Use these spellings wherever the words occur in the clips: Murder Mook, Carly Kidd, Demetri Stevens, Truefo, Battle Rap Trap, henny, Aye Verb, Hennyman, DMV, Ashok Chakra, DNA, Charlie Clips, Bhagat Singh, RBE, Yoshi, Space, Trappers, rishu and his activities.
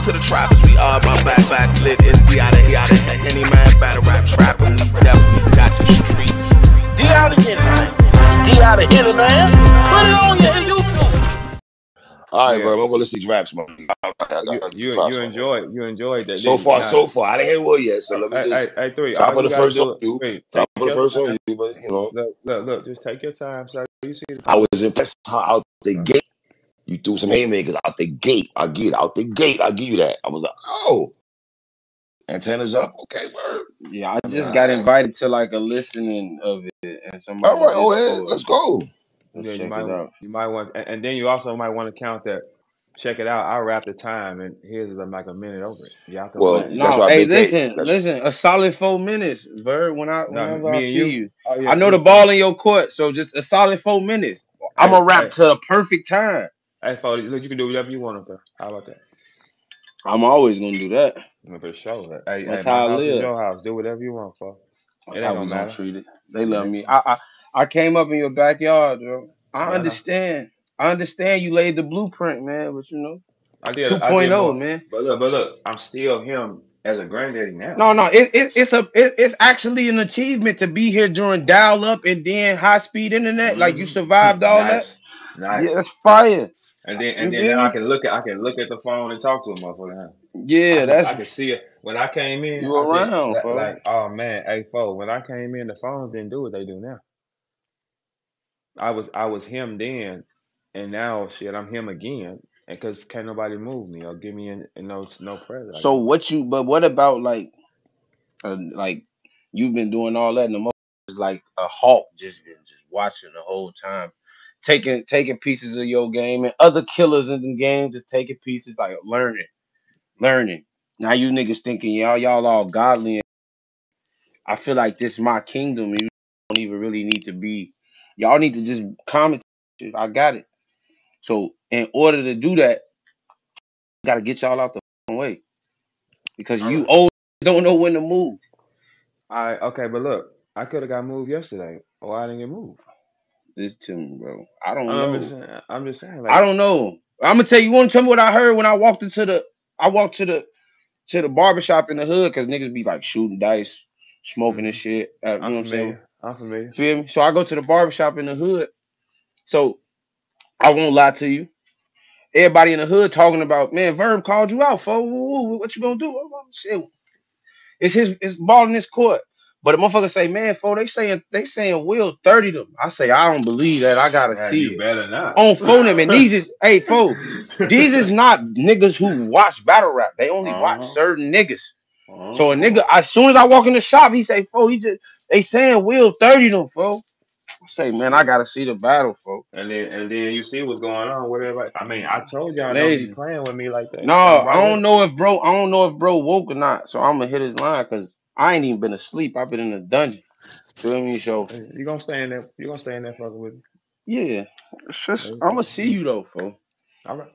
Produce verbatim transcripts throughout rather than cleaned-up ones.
Welcome to the trap as we are. My back back lit is the out of here. Out of Hennyman, Battle Rap Trap, and we definitely got the streets. D out of Hennyman. D out of Hennyman. Put it on your YouTube. All right, yeah. Bro. I'm gonna listen to these raps, man. I, I, I, you you, you, you enjoyed you enjoyed that. So far, so far, I didn't hear well yet. So let me just. I, I, I three. Top of the first on you. Wait, top of the first on you, but you know. Look, look, look, just take your time. So you see the I was impressed how out the uh-huh. gate. You threw some haymakers out the gate. I get it. Out the gate. I give you that. I was like, oh. Antennas up. Okay, bro. Yeah, I just nah. got invited to like a listening of it. And somebody all right, oh, hey, let's go. Let's yeah, check you, might, it out. you might want, and then you also might want to count that. Check it out. I wrap the time, and here's like a minute over it. Y'all can well, that's no, hey, listen, that's listen, a solid four minutes, Verb. When I, whenever no, I see you, you. Oh, yeah, I know yeah. the ball in your court, so just a solid four minutes. I'm gonna wrap hey. to a perfect time. Hey, Foley, look, you can do whatever you want up there. How about that? I'm always gonna do that. I'm for sure. Hey, that's hey, how I live. Your house, do whatever you want, Foley. It ain't gonna matter. Treat it. They love me. I, I I came up in your backyard, bro. I yeah, understand. I, I understand you laid the blueprint, man. But you know, I did two point oh, man. But look, but look, I'm still him as a granddaddy now. No, no, it, it, it's a it, it's actually an achievement to be here during dial up and then high speed internet. Mm -hmm. Like you survived all nice. that. Nice. Yeah, that's fire. And then and then, then I can look at I can look at the phone and talk to a motherfucker. Yeah, I, that's I can see it when I came in. You around, did, like oh man, hey foe. When I came in, the phones didn't do what they do now. I was I was him then, and now shit, I'm him again. And cause can't nobody move me or give me in, in no no present. So what you but what about like, uh, like you've been doing all that in the moment, like a hawk just been just watching the whole time. Taking taking pieces of your game and other killers in the game just taking pieces like learning, learning. Now you niggas thinking y'all y'all all godly. And I feel like this is my kingdom. You don't even really need to be. Y'all need to just comment. I got it. So in order to do that, got to get y'all out the way because you old don't know when to move. I okay, but look, I could have got moved yesterday, or I didn't get moved. This to me, bro. I don't know. I'm just saying. I'm just saying like, I don't know. I'm gonna tell you. You want to tell me what I heard when I walked into the? I walked to the to the barbershop in the hood because niggas be like shooting dice, smoking and shit. Uh, you I'm know what familiar. I'm saying? I'm familiar. Feel me? So I go to the barbershop in the hood. So I won't lie to you. Everybody in the hood talking about man. Verb called you out, fool. What you gonna do? Oh, shit. It's his. It's ball in his court. But a motherfucker say, man, fool, they saying they saying Will thirty them. I say, I don't believe that. I gotta man, see you it. Better not. On phone them and these is hey fool. These is not niggas who watch battle rap. They only uh -huh. watch certain niggas. Uh -huh. So a nigga, as soon as I walk in the shop, he say, fool, he just they saying Will thirty them, fool. I say, man, I gotta see the battle, fool. And then and then you see what's going on, whatever. I mean, I told y'all don't be playing with me like that. No, Everybody I don't know if bro, I don't know if bro woke or not. So I'm gonna hit his line because I ain't even been asleep. I've been in a dungeon. Feel me? So you gonna stay in there? You gonna stay in there fucking with me? Yeah. Just, I'm gonna see you though, fool. All right.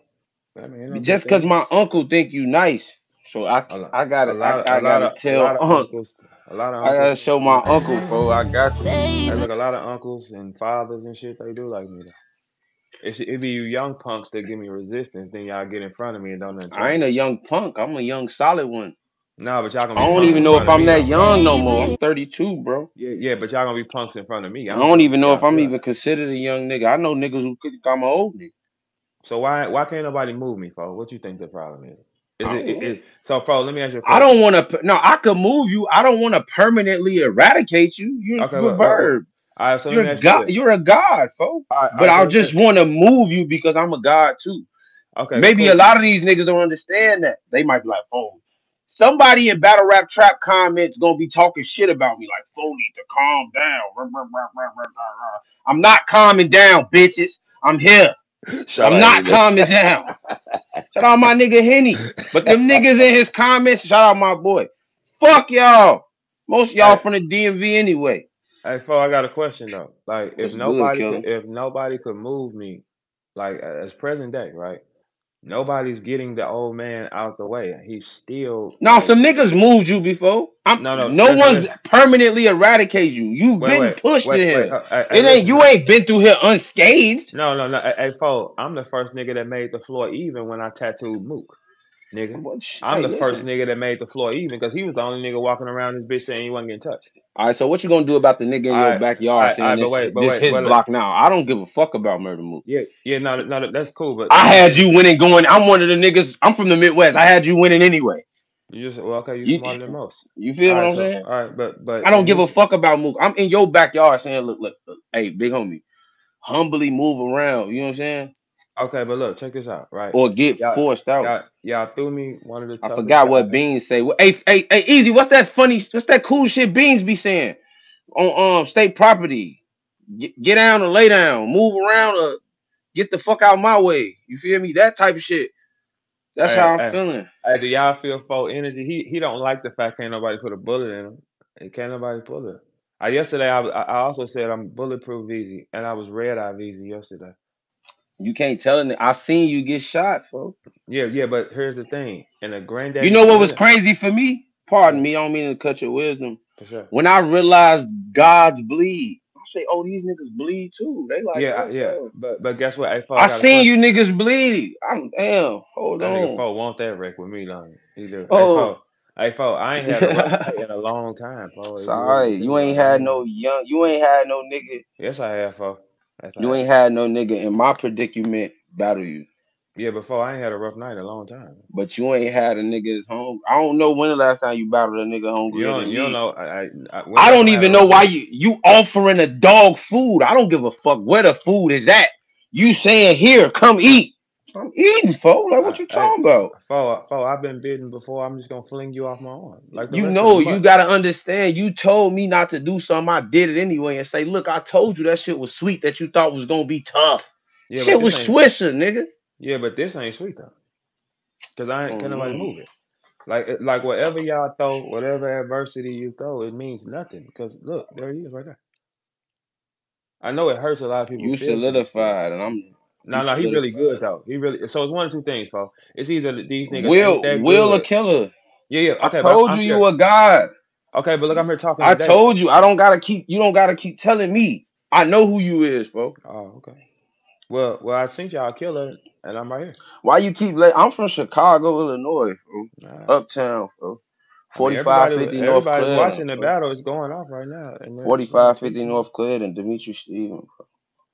I mean, just because my uncle think you nice, so I I gotta I gotta tell uncles. A lot of uncles. I gotta show my uncle, fool. I got you. Hey, look, a lot of uncles and fathers and shit. They do like me though. It should, it be you young punks that give me resistance. Then y'all get in front of me and don't. I ain't a young punk. I'm a young solid one. No, but y'all gonna. Be I don't even know if I'm that young no more. I'm thirty-two, bro. Yeah, yeah, but y'all gonna be punks in front of me. I don't, I don't even know if I'm even considered a young nigga. I know niggas who think I'm an old nigga. So why why can't nobody move me, fo? What you think the problem is? Is it, it, it so, fo? Let me ask you. A question. I don't want to. No, I could move you. I don't want to permanently eradicate you. You're, okay, you're look, a verb. All right, so you're, let me ask you you're a god, fo. Right, but I just want to move you because I'm a god too. Okay. Maybe cool. a lot of these niggas don't understand that. They might be like, oh. Somebody in Battle Rap Trap comments gonna be talking shit about me like Foley to calm down. I'm not calming down, bitches. I'm here. Shout I'm not calming down. Shout out my nigga Henny. But them niggas in his comments, shout out my boy. Fuck y'all. Most y'all hey. from the D M V anyway. Hey, Fo, I got a question though. Like, That's if nobody good, could, if nobody could move me, like as present day, right? Nobody's getting the old man out the way. He's still no. Some niggas moved you before. I'm, no, no, no one's it. permanently eradicated you. You've wait, been wait, pushed wait, in wait, here. Hey, it hey, ain't you ain't been through here unscathed. No, no, no. Hey, Fo, I'm the first nigga that made the floor even when I tattooed Mook. nigga. Well, shit, I'm the yeah, first shit. nigga that made the floor even because he was the only nigga walking around this bitch saying he wasn't getting touched. All right, so what you gonna do about the nigga in all your right, backyard right, saying right, this, but wait, but this wait, his wait, block wait. now? I don't give a fuck about Murder Mook. Yeah, yeah, no, no, that's cool. But I had you winning going. I'm one of the niggas. I'm from the Midwest. I had you winning anyway. You just well, okay. You smarter than most. You feel all what right, I'm so, saying? All right, but but I don't give you, a fuck about Mook. I'm in your backyard saying, look, look, look, hey, big homie, humbly move around. You know what I'm saying? Okay, but look, check this out, right? Or get forced out. Y'all threw me one of the toughest. I forgot what Beans say. Well, hey, hey, hey, Easy, what's that funny, what's that cool shit Beans be saying on um state property? Get, get down or lay down, move around or get the fuck out my way. You feel me? That type of shit. That's hey, how I'm hey, feeling. Hey, do y'all feel full energy? He he don't like the fact can't nobody put a bullet in him. And can't nobody pull it. I, yesterday, I, I also said I'm bulletproof V Z, and I was red-eye V Z yesterday. You can't tell it. I've seen you get shot, folks. Yeah, yeah, but here's the thing. And a granddad. You know what was crazy for me? Pardon me, I don't mean to cut your wisdom. For sure. When I realized gods bleed, I say, oh, these niggas bleed too. They like, yeah, yeah. Hell. But but guess what? I, I seen you niggas bleed. I'm damn. Hold that on. Nigga Fo want that wreck with me, long. He do. Oh. Hey, Fo, I ain't had a in a long time, Fo. Sorry, you, you ain't had no young. You ain't had no nigga. Yes, I have, Fo. That's you right. ain't had no nigga in my predicament battle you. Yeah, before I ain't had a rough night in a long time. But you ain't had a nigga that's home. I don't know when the last time you battled a nigga hungry. You don't, you don't know. I, I, I don't even know why you you offering a dog food. I don't give a fuck where the food is at. You saying here, come eat. I'm eating, Fo. Like what you talking hey, about? Fo, Fo, I've been bitten before. I'm just gonna fling you off my arm. Like you know, you gotta understand. You told me not to do something. I did it anyway. And say, look, I told you that shit was sweet that you thought was gonna be tough. Yeah, shit was Swisher, nigga. Yeah, but this ain't sweet though. Cause I ain't mm. can nobody move it. Like, like whatever y'all throw, whatever adversity you throw, it means nothing. Cause look, there he is right there. I know it hurts a lot of people. You solidified, and I'm. No, no, he really good though. He really so it's one of two things, Fo. It's either these niggas Will Will a killer. Yeah, yeah. Okay, I told you you a god. Okay, but look, I'm here talking. I today. told you I don't gotta keep. You don't gotta keep telling me. I know who you is, Fo. Oh, okay. Well, well, I think y'all a killer, and I'm right here. Why you keep? I'm from Chicago, Illinois, bro. Right. Uptown, bro. forty-five fifty I mean, North. Everybody's Cleveland, watching the bro. battle. It's going off right now. forty-five fifty North Cleveland and Demetri Stevens, bro.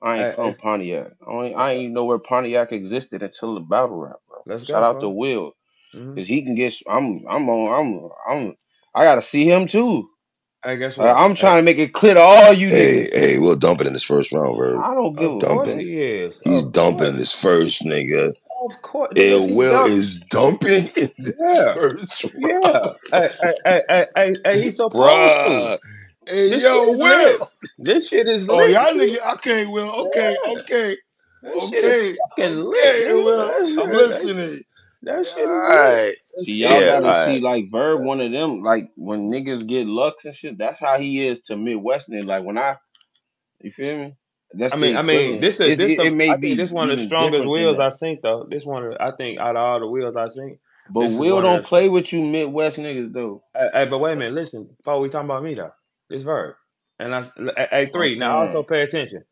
I ain't hey, from hey. Pontiac. I ain't, I ain't even know where Pontiac existed until the battle rap, bro. Let's Shout go, out bro. to Will, mm-hmm. cause he can get. I'm, I'm on. I'm, I'm. I gotta see him too. I guess what? Uh, I'm trying hey. to make it clear to all you. Hey, niggas. hey, we'll dump it in this first round, bro. I don't give a fuck. He is. He's of dumping course. in this first, nigga. Of course. And Will dumb. is dumping in this yeah. first round. Yeah. Hey, hey, hey, hey, hey, hey, he's so proud. Hey this yo, Will. Lit. This shit is lit. Oh y'all nigga, okay, Will. Okay, yeah. okay, that okay. okay lit, Will. I'm listening. That shit. All right. See, y'all yeah, gotta right. see like Verb, one of them. Like when niggas get Lux and shit, that's how he is to Midwestern. Like when I, you feel me? That's I mean, I mean, this is this. It, the, it may I think be this one of the strongest Wills I seen though. This one, I think, out of all the Wills I seen. But Will don't play with you Midwest niggas though. Hey, hey, but wait a minute, listen, before we talking about me though. It's Verb. And I a three. Now also pay attention.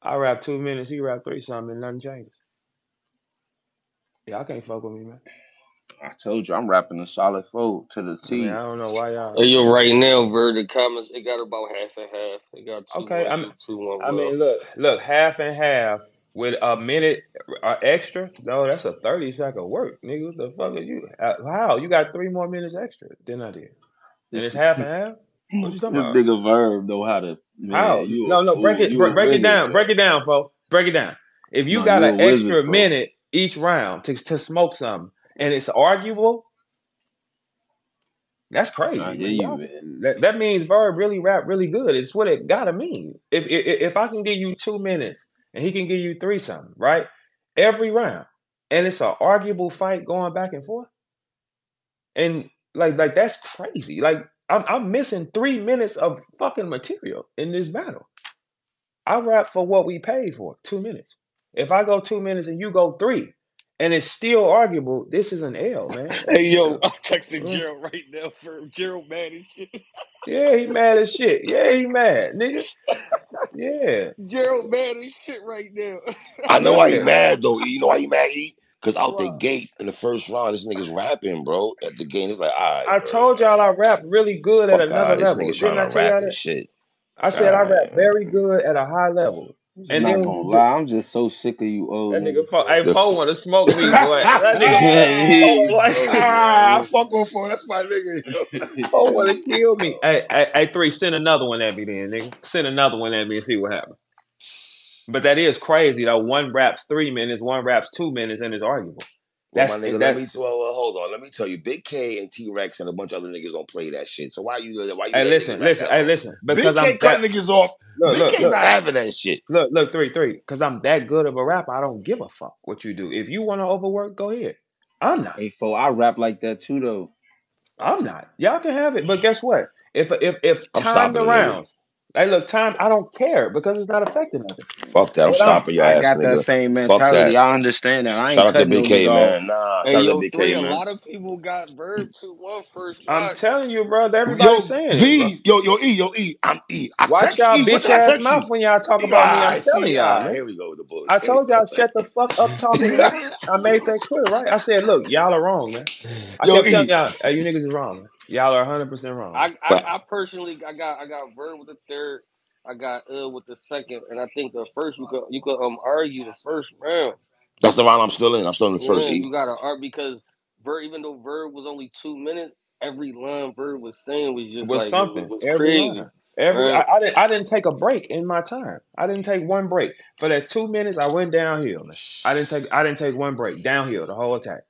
I rap two minutes, he rap three something, and nothing changes. Y'all can't fuck with me, man. I told you I'm rapping a solid fold to the T. I, mean, I don't know why y'all. Hey, yo, right now, Verb, the comments, it got about half and half. It got two. Okay, one, I mean, two, one, I mean, look, look, half and half with a minute extra. No, that's a thirty second work, nigga. What the fuck are you? Wow, you got three more minutes extra than I did. And it's half and half. What you talking this about? Nigga Verb know how to. Man, how? No, no, break it, break, break it down, break it down, folks. Break it down. If you no, got an extra wizard, minute each round to to smoke something, and it's arguable, that's crazy. Nah, yeah, you, that, that means Verb really rap really good. It's what it gotta mean. If, if if I can give you two minutes and he can give you three something, right? Every round, and it's an arguable fight going back and forth, and like like that's crazy, like. I'm, I'm missing three minutes of fucking material in this battle. I rap for what we paid for, two minutes. If I go two minutes and you go three, and it's still arguable, this is an L, man. Hey, yo, I'm texting mm. Gerald right now for Gerald mad as shit. Yeah, he mad as shit. Yeah, he mad, nigga. Yeah. Gerald mad as shit right now. I know why he mad, though. You know why he mad, E? Because out the gate in the first round, this nigga's rapping, bro. At the gate, it's like, all right. I bro. told y'all I rap really good at another this level. This nigga's trying to rap and shit. I said I rap very good at a high level. And I'm not gonna lie, I'm just so sick of you old. That nigga Paul, hey, Paul want to smoke me, boy. That nigga Paul, boy. Ah, I fuck on for that's my nigga. Paul want to kill me. Hey, hey, hey, three, send another one at me then, nigga. Send another one at me and see what happens. But that is crazy though. One raps three minutes, one raps two minutes, and it's arguable. That's, well, my nigga, that's, let me. Well, well, hold on. Let me tell you, Big K and T Rex and a bunch of other niggas don't play that shit. So why you? Why you? Hey, listen, listen, like hey, listen. Because Big K I'm cut that, niggas off. Look, Big look, K's look, not having that shit. Look, look, three, three. Because I'm that good of a rapper, I don't give a fuck what you do. If you want to overwork, go ahead. I'm not. Hey, fool, I rap like that too, though. I'm not. Y'all can have it, but guess what? If if if time around. Hey, look, time, I don't care because it's not affecting nothing. Fuck that. I'm stomping your ass, nigga. I got nigga. that same mentality. I understand that. I ain't Shout out to B K, no man. Nah, hey, shout out to B K, man. A lot of people got verb to one first. I'm box. telling you, bro. Everybody's saying v, it. Bro. Yo, yo, E, yo, E. I'm E. I Watch y'all e, bitch ass you? mouth when y'all talk about ah, me. I'm I telling y'all. Here we go with the bullshit. I told y'all, shut the fuck up talking. I made that clear, right? I said, look, y'all are wrong, man. I kept telling y'all, hey, you niggas is wrong, man. Y'all are one hundred percent wrong. I, I, I personally, I got, I got Verb with the third, I got uh with the second, and I think the first you could, you could um argue the first round. That's the round I'm still in. I'm still in the first. Yeah, you got to argue because Verb, even though Verb was only two minutes, every line Verb was saying was just was like, something. It was every crazy. Line. Every I, I didn't, I didn't take a break in my time. I didn't take one break for that two minutes. I went downhill. I didn't take, I didn't take one break downhill the whole attack.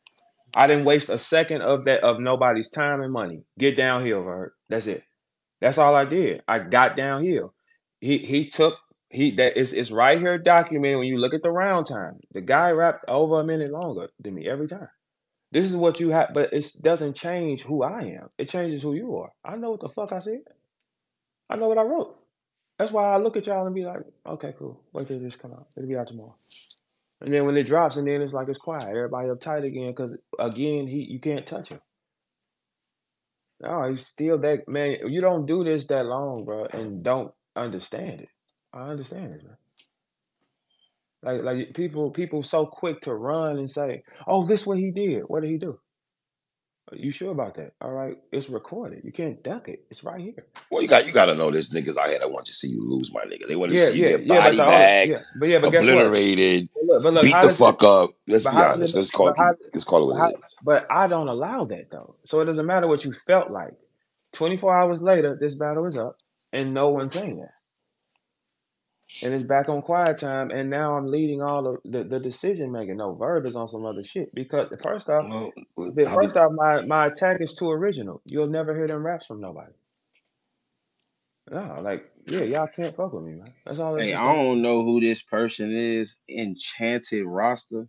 I didn't waste a second of that of nobody's time and money. Get downhill, Vert. That's it. That's all I did. I got downhill. He he took he that is it's right here documented when you look at the round time. The guy rapped over a minute longer than me every time. This is what you have, but it doesn't change who I am. It changes who you are. I know what the fuck I said. I know what I wrote. That's why I look at y'all and be like, okay, cool. Wait till this come out. It'll be out tomorrow. And then when it drops, and then it's like it's quiet. Everybody uptight again because, again, he you can't touch him. No, he's still that, man. You don't do this that long, bro, and don't understand it. I understand it, man. Like, like people people so quick to run and say, oh, this is what he did. What did he do? Are you sure about that? All right, it's recorded. You can't duck it. It's right here. Well, you got you got to know there's niggas out here that want to see you lose, my nigga. They want to yeah, see yeah, their body yeah, bag, yeah. But yeah, but obliterated, but look, but look, beat the fuck it, up. Let's be honest. It, let's call it. How, let's call it what it is. But I don't allow that though. So it doesn't matter what you felt like. twenty-four hours later, this battle is up, and no one's saying that. And it's back on quiet time, and now I'm leading all of the, the decision making. No, Verb is on some other shit because the first off, well, the I'll first be... off, my my attack is too original. You'll never hear them raps from nobody. No, like yeah, y'all can't fuck with me, man. That's all. Hey, I don't know who this person is, Enchanted Roster,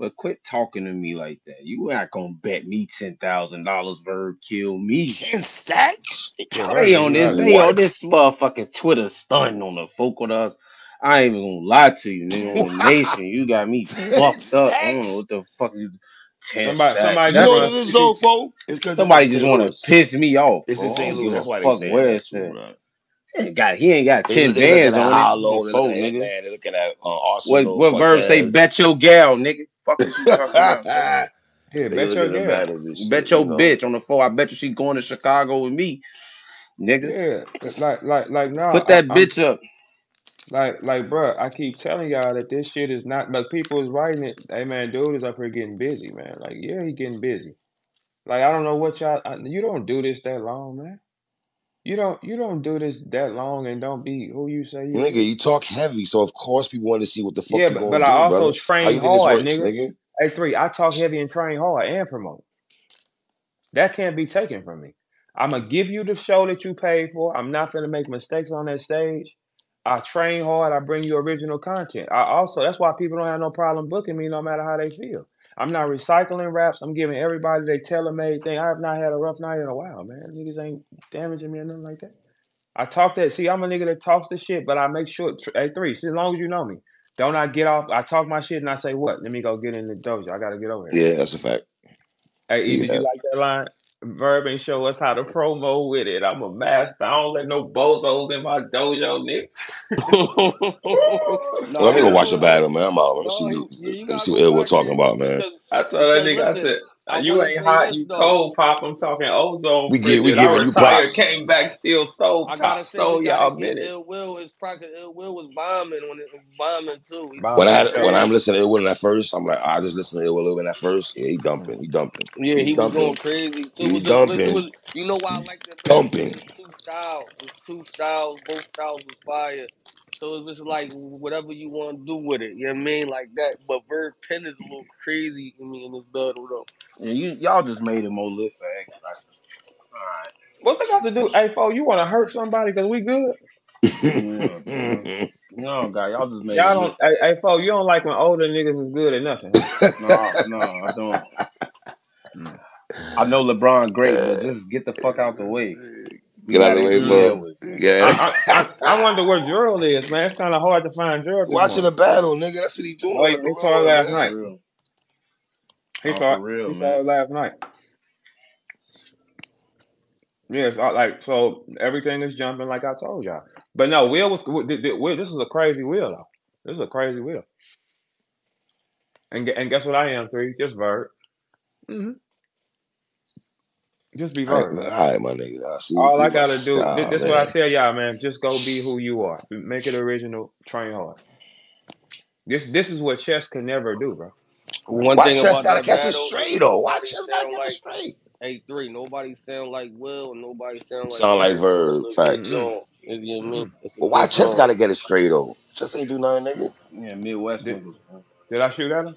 but quit talking to me like that. You not gonna bet me ten thousand dollars. Verb kill me. Ten stacks. They on this, they on this motherfucking Twitter stunting on the folk with us. I ain't even gonna lie to you, nigga. Nation, you got me fucked up. I don't know what the fuck you. Somebody, somebody, you know what it is though, folk? It's because somebody just want to piss me off. It's in Saint Louis. That's why they say that. He ain't got, he ain't got ten bands on hollow, it. They're looking, phone, at, they're looking at uh, Arsenal. What, what verb say? Bet your gal, nigga. Fuck you talking about. Yeah, bet your gal. Bet your know? bitch on the phone. I bet you she going to Chicago with me, nigga. Yeah, like, like, like, nah. Put that I, bitch I'm, up. Like, like, bro. I keep telling y'all that this shit is not. But people is writing it. Hey, man, dude is up here getting busy, man. Like, yeah, he getting busy. Like, I don't know what y'all. You don't do this that long, man. You don't you don't do this that long and don't be who you say you nigga. You talk heavy, so of course people want to see what the fuck. Yeah, you but, but I do, also brother. train hard, works, nigga. nigga. Hey, three, I talk heavy and train hard and promote. That can't be taken from me. I'm gonna give you the show that you paid for. I'm not gonna make mistakes on that stage. I train hard. I bring you original content. I also that's why people don't have no problem booking me, no matter how they feel. I'm not recycling raps. I'm giving everybody their tailor-made thing. I have not had a rough night in a while, man. Niggas ain't damaging me or nothing like that. I talk that. See, I'm a nigga that talks the shit, but I make sure, hey, three, see, as long as you know me, don't I get off, I talk my shit and I say, what? Let me go get in the dojo. I got to get over here. Yeah, that's a fact. Hey, E, yeah. Did you like that line? Verb and show us how to promo with it. I'm a master. I don't let no bozos in my dojo, nigga. No, let me go watch the battle, man. I'm out. Let me see, you, yeah, you let me see what Edward talking about, man. I told that nigga, I said, I you ain't hot, this, you though. Cold, Pop. I'm talking ozone. We get, we get, you retired, props. Came back, still stole, I Pop, stole y'all minutes. Ill Will, his pocket, Ill Will was bombing when it was bombing too. Bombing when I when I'm listening to Ill Will at first, I'm like, I just listen to Ill Will at first. Yeah, he dumping, he dumping. Yeah, he, he dumping. Was going crazy too. He was dumping. Just, was, you know why I like that? Dumping. It was two styles, it was two styles, both styles was fire. So it's just like whatever you want to do with it, you know what I mean, like that. But Verb Pen is a little crazy in me in this battle though. Yeah, you y'all just made it more lit for action. All right. What they got to do? Hey, Fo, you want to hurt somebody because we good? Yeah, no, guy, y'all just made y'all it. Don't, hey, Fo, you don't like when older niggas is good at nothing. no, no, I don't. I know LeBron great, but just get the fuck out the way. Get out of the way, bro. Yeah. I, I, I wonder where Gerald is, man. It's kind of hard to find Gerald. Watching the battle, nigga. That's what he doing. Wait, we saw it last night. He saw it last night. Yes, yeah, like so. Everything is jumping, like I told y'all. But no, Will was. Will, this is a crazy Will, though. This is a crazy Will. And and guess what? I am three. Just Verb. Mm-hmm. Just be Verb. All, right, all right, my nigga. I see all I gotta do. Nah, this is what I tell y'all, man. Just go be who you are. Make it original. Train hard. This this is what chess can never do, bro. One Why thing chess about gotta that catch battle, it straight though? Why chess gotta catch like, it straight? Hey, three. Nobody sound like Will. Nobody sound like sound like Verb. Fact. So, you know what I mean? But why chess gotta get it straight though? Chess ain't do nothing, nigga. Yeah, Midwest. Did, did I shoot at him?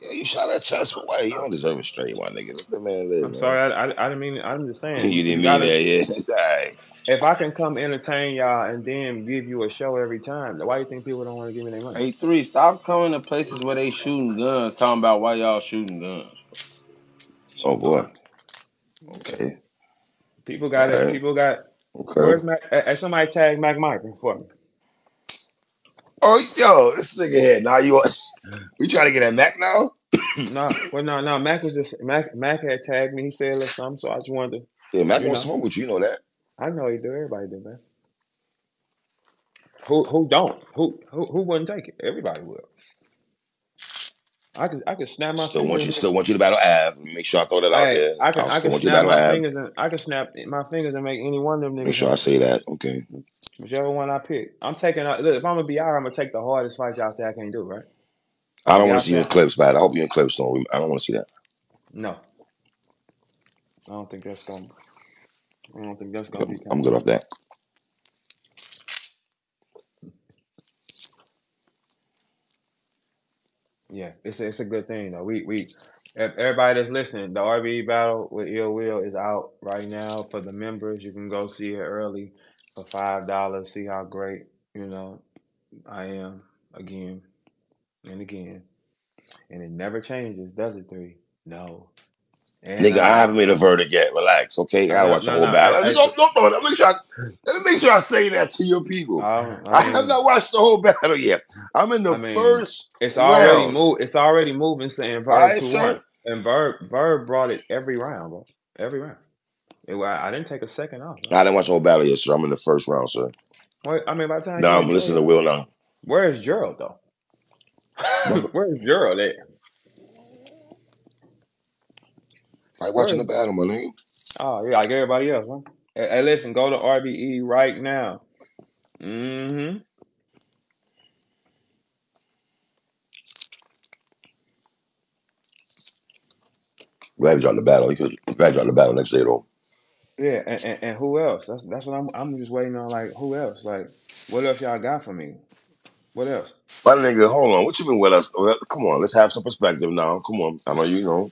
Yeah, you shot that chest away. You don't deserve it straight, my nigga. Let the man live. I'm man. sorry, I, I, I didn't mean. I'm just saying. You didn't you gotta, mean that, yeah. It's all right. If I can come entertain y'all and then give you a show every time, why do you think people don't want to give me their money? Hey, three, stop coming to places where they shooting guns, talking about why y'all shooting guns. Oh boy. Okay. People got okay. it. People got. Okay. Where's Mac? Uh, somebody tag Mac Mike for me. Oh, yo, this nigga here. Now you. We trying to get at Mac now? No, well, no, no. Mac was just Mac. Mac had tagged me. He said a little something, so I just wanted to. Yeah, Mac wants to smoke with you. You know that. I know he do. Everybody do, man. Who who don't? Who who who wouldn't take it? Everybody will. I could I could snap my still fingers. Want you, still want you to battle Av. Make sure I throw that hey, out there. I can I, I can snap my Av. fingers. And, I can snap my fingers and make any one of them niggas. Make sure I say that. Okay. Whichever one I pick, I'm taking. Look, if I'm gonna be out, I'm gonna take the hardest fight y'all say I can't do. Right. I don't want to see you in clips, man. I hope you in clips, though. I don't want to see that. No. I don't think that's going to I don't think that's going to be. I'm good off that. Yeah, it's a, it's a good thing, though. We, we, everybody that's listening, the R B E battle with Ill Will is out right now for the members. You can go see it early for five dollars. See how great, you know, I am again. And again, and it never changes, does it? Three, no. And nigga, I, I haven't made a verdict yet. Relax, okay? I gotta no, watch no, the whole no, battle. I, I, don't, don't throw that. Make sure I, let me make sure I say that to your people. I, I, I have mean, not watched the whole battle yet. I'm in the I mean, first. It's already round. Move. It's already moving. Saying Verb right, two one, and Verb Verb brought it every round, bro. Every round. It, I, I didn't take a second off. No. I didn't watch the whole battle yet, sir. I'm in the first round, sir. Wait, I mean, by the time no, I'm listening to Will now. Where is Gerald though? Where's Gerald at? Like watching the battle, my nigga. Oh, yeah, like everybody else, huh? Hey, hey, listen, go to R B E right now. Mm-hmm. Glad you dropped the battle. Glad you dropped the battle next day, though. Yeah, and, and, and who else? That's that's what I'm. I'm just waiting on. Like, who else? Like, what else y'all got for me? What else? My nigga, hold on. What you mean with us? Come on, let's have some perspective now. Come on. I know you know.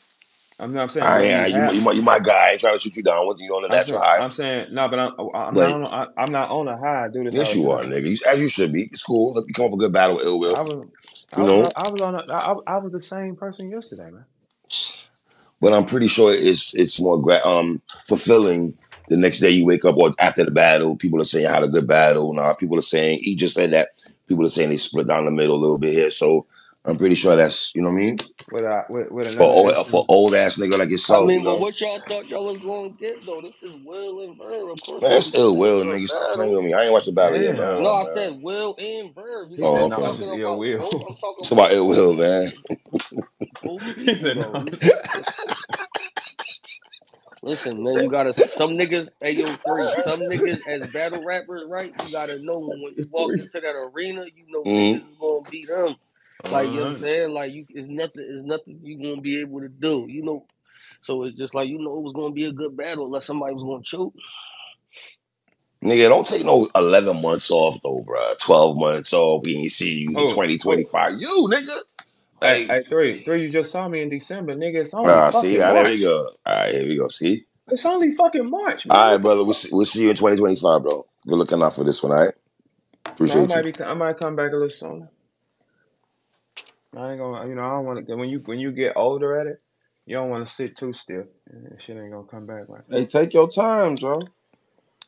I'm not I'm saying. I, I, you, you, my, you my guy. I ain't trying to shoot you down. What you on the natural high? I'm saying, no, but I'm, I'm, like, not, on, I'm not on a high. Do this. Yes, you are, nigga. As you should be. It's cool. You come for a good battle with Ill Will. I was, you I know? Was, I, was on a, I, I was the same person yesterday, man. But I'm pretty sure it's it's more um fulfilling. The next day you wake up or after the battle, people are saying I had a good battle. Now people are saying he just said that. People are saying they split down the middle a little bit here. So I'm pretty sure that's, you know what I mean? With, uh, with, with for, old, for old ass nigga like yourself. I mean, you know? But what y'all thought y'all was going to get, though? This is Will and Verb. Of course. Man, it's still Will, nigga. Stop playing with me. I ain't watched the battle yet, man. No, I said Will and Verb. He oh, said, okay. I'm about Will. I'm talking it's about ill Will, man. He said, no. Listen, man, you gotta some niggas at your three, some niggas as battle rappers, right? You gotta know when you walk into that arena, you know mm-hmm. this is gonna be them. Like, you know what I'm saying? Like, you, it's nothing, it's nothing you gonna be able to do, you know. So it's just like, you know, it was gonna be a good battle unless somebody was gonna choke. Nigga, don't take no eleven months off though, bro. Twelve months off, we ain't see you oh, twenty twenty five. You nigga. Hey, hey, three, three, you just saw me in December, nigga. It's only uh, fucking see, March. All right, there we go. All right, here we go. See? It's only fucking March, man. All right, brother. We'll see, we'll see you in twenty twenty-five, bro. Good looking out for this one, all right? Appreciate no, I might you. Be, I might come back a little sooner. I ain't gonna, you know, I don't want to, when you, when you get older at it, you don't want to sit too stiff. Shit ain't gonna come back right now. Hey, take your time, bro.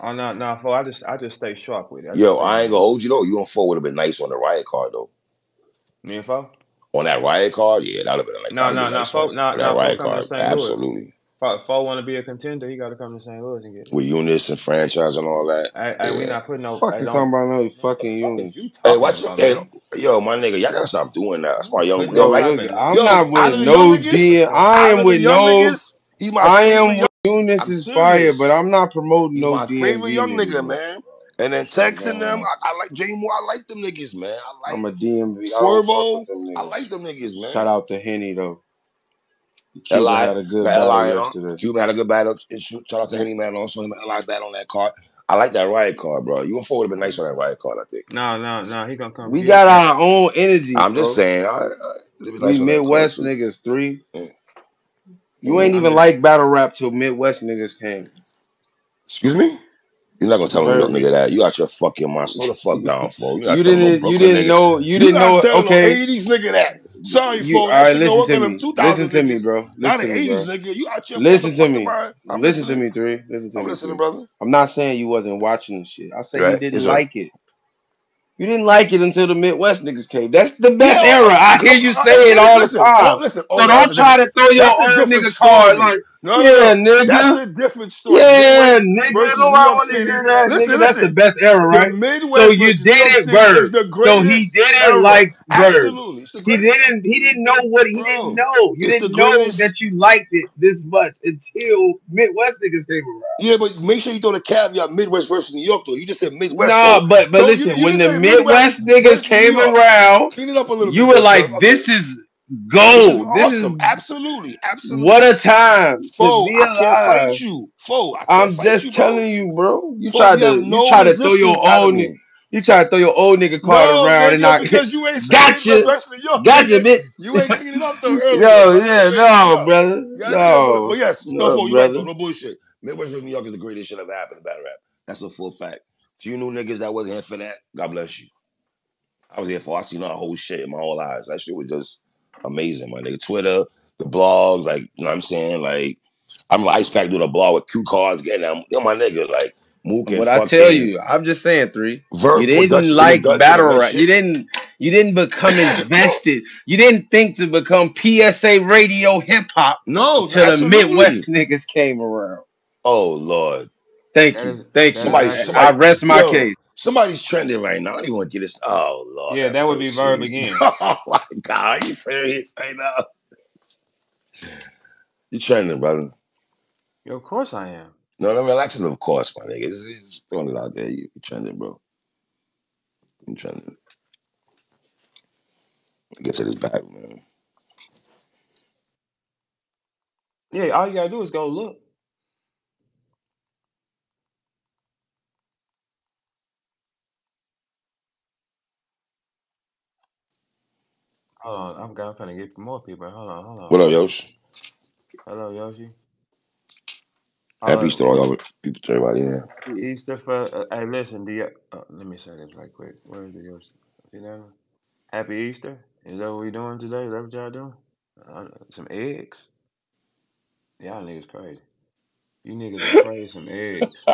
Oh, no, no, fool. I just, I just stay sharp with it. I Yo, I ain't gonna hold you, though. You and four would have been nice on the riot card, though. Me and four? On that riot card, yeah, that would have been like no, no, no, folk, no, no, riot card, absolutely. If I want to be a contender, he got to come to Saint Louis and get it. With units and franchise and all that. I, I, yeah. We not putting no. Fuck I you talking about no fucking units. You hey, watch your, hey, yo, my nigga, y'all gotta stop doing that. That's my young. Yo, like, I'm yo, not with no deal. I am with no. I am with units is fire, but I'm not promoting no deal. My favorite young nigga, man. And then texting them, I, I like J Moore. I like them niggas, man. I like I'm a D M V. Swervo. I, I like them niggas, man. Shout out to Henny though. Cuban L I had a good battle. Cuban had a good battle. Shout out to Henny man also. Him L I bad on that card. I like that riot card, bro. You and four would have been nice on that riot card, I think. No, no, no. He gonna come. We got you. Our own energy. I'm bro. Just saying. I, I, we nice Midwest niggas three. Yeah. You yeah, ain't I even mean, like battle rap till Midwest niggas came. Excuse me. You're not gonna tell no nigga that you got your fucking mind. Slow the fuck down, fool. You, you didn't. You didn't nigga. Know. You, you didn't know. Okay. No eighties nigga that. Sorry, you, folks. All right, listen to me. Listen to me, bro. Not an eighties nigga. You out your. Listen to me. Listen listening. To me, three. Listen to I'm me. I'm listening, three. Brother. I'm not saying you wasn't watching this shit. I said right. You didn't it's like right. it. You didn't like it until the Midwest niggas came. That's the best yeah, era. I hear you say it all listen, the time. Listen, so don't try to throw your old nigga card. Like, no, yeah, no, nigga. That's a different story. Yeah, Midwest nigga. No, I want to hear that. Listen, nigga. Listen. That's the best era, right? So you did it, Verb. So he didn't like Verb. Absolutely. He didn't. He didn't know what he Bro, didn't know. You didn't know that you liked it this much until Midwest niggas came around. Yeah, but make sure you throw the caveat Midwest versus New York though. You just said Midwest. Nah, though. but but no, listen, you, you when the Midwest, Midwest niggas came around, clean it up a little. You bit were like, time. "This is gold. This is, awesome. This is absolutely, absolutely. What a time! Foe, I can't fight you. Foe, I can't I'm fight just you, telling you, bro. You Foe, try you to no you try to throw your own." You try to throw your old nigga card no, around and not because you ain't gotcha. It the gotcha, bitch. You ain't cleaning up though earlier. Yo, yeah, no, brother. No, but yes, no, no fool, you brother. Ain't doing no bullshit. Midwest of New York is the greatest shit ever happened to battle rap. That's a full fact. To you new niggas that wasn't here for that, God bless you. I was here for I seen all whole shit in my whole lives. That shit was just amazing, my nigga. Twitter, the blogs, like you know what I'm saying? Like I'm an Ice Pack doing a blog with Q cards, getting them. Yo, my nigga, like what I tell you, I'm just saying, three. Verb you didn't Dutch, like battle rap. You didn't. You didn't become invested. You didn't think to become P S A radio hip hop. No, until the Midwest niggas came around. Oh Lord, thank that you, is, thank you. Somebody, somebody, I rest my yo, case. Somebody's trending right now. I don't even want to get this. Oh Lord, yeah, that, that would be Verb again. Oh my God, are you serious right now? You trending, brother? Yo, of course I am. No, no, relaxing, of course, my nigga. Just throwing it out there. You trending, bro. You trending. Get to this battle, man. Yeah, all you gotta do is go look. Hold on, I'm gonna try to get more people. Hold on, hold on. What up, Yoshi? Hello, Yoshi. Happy Easter, all y'all people, everybody. Yeah. Easter for uh, hey, listen. Do you, uh, let me say this right quick. Where is the Yoshi? You know, Happy Easter. Is that what we doing today? Is that what y'all doing? Uh, some eggs. Y'all niggas crazy. You niggas are crazy. Some eggs.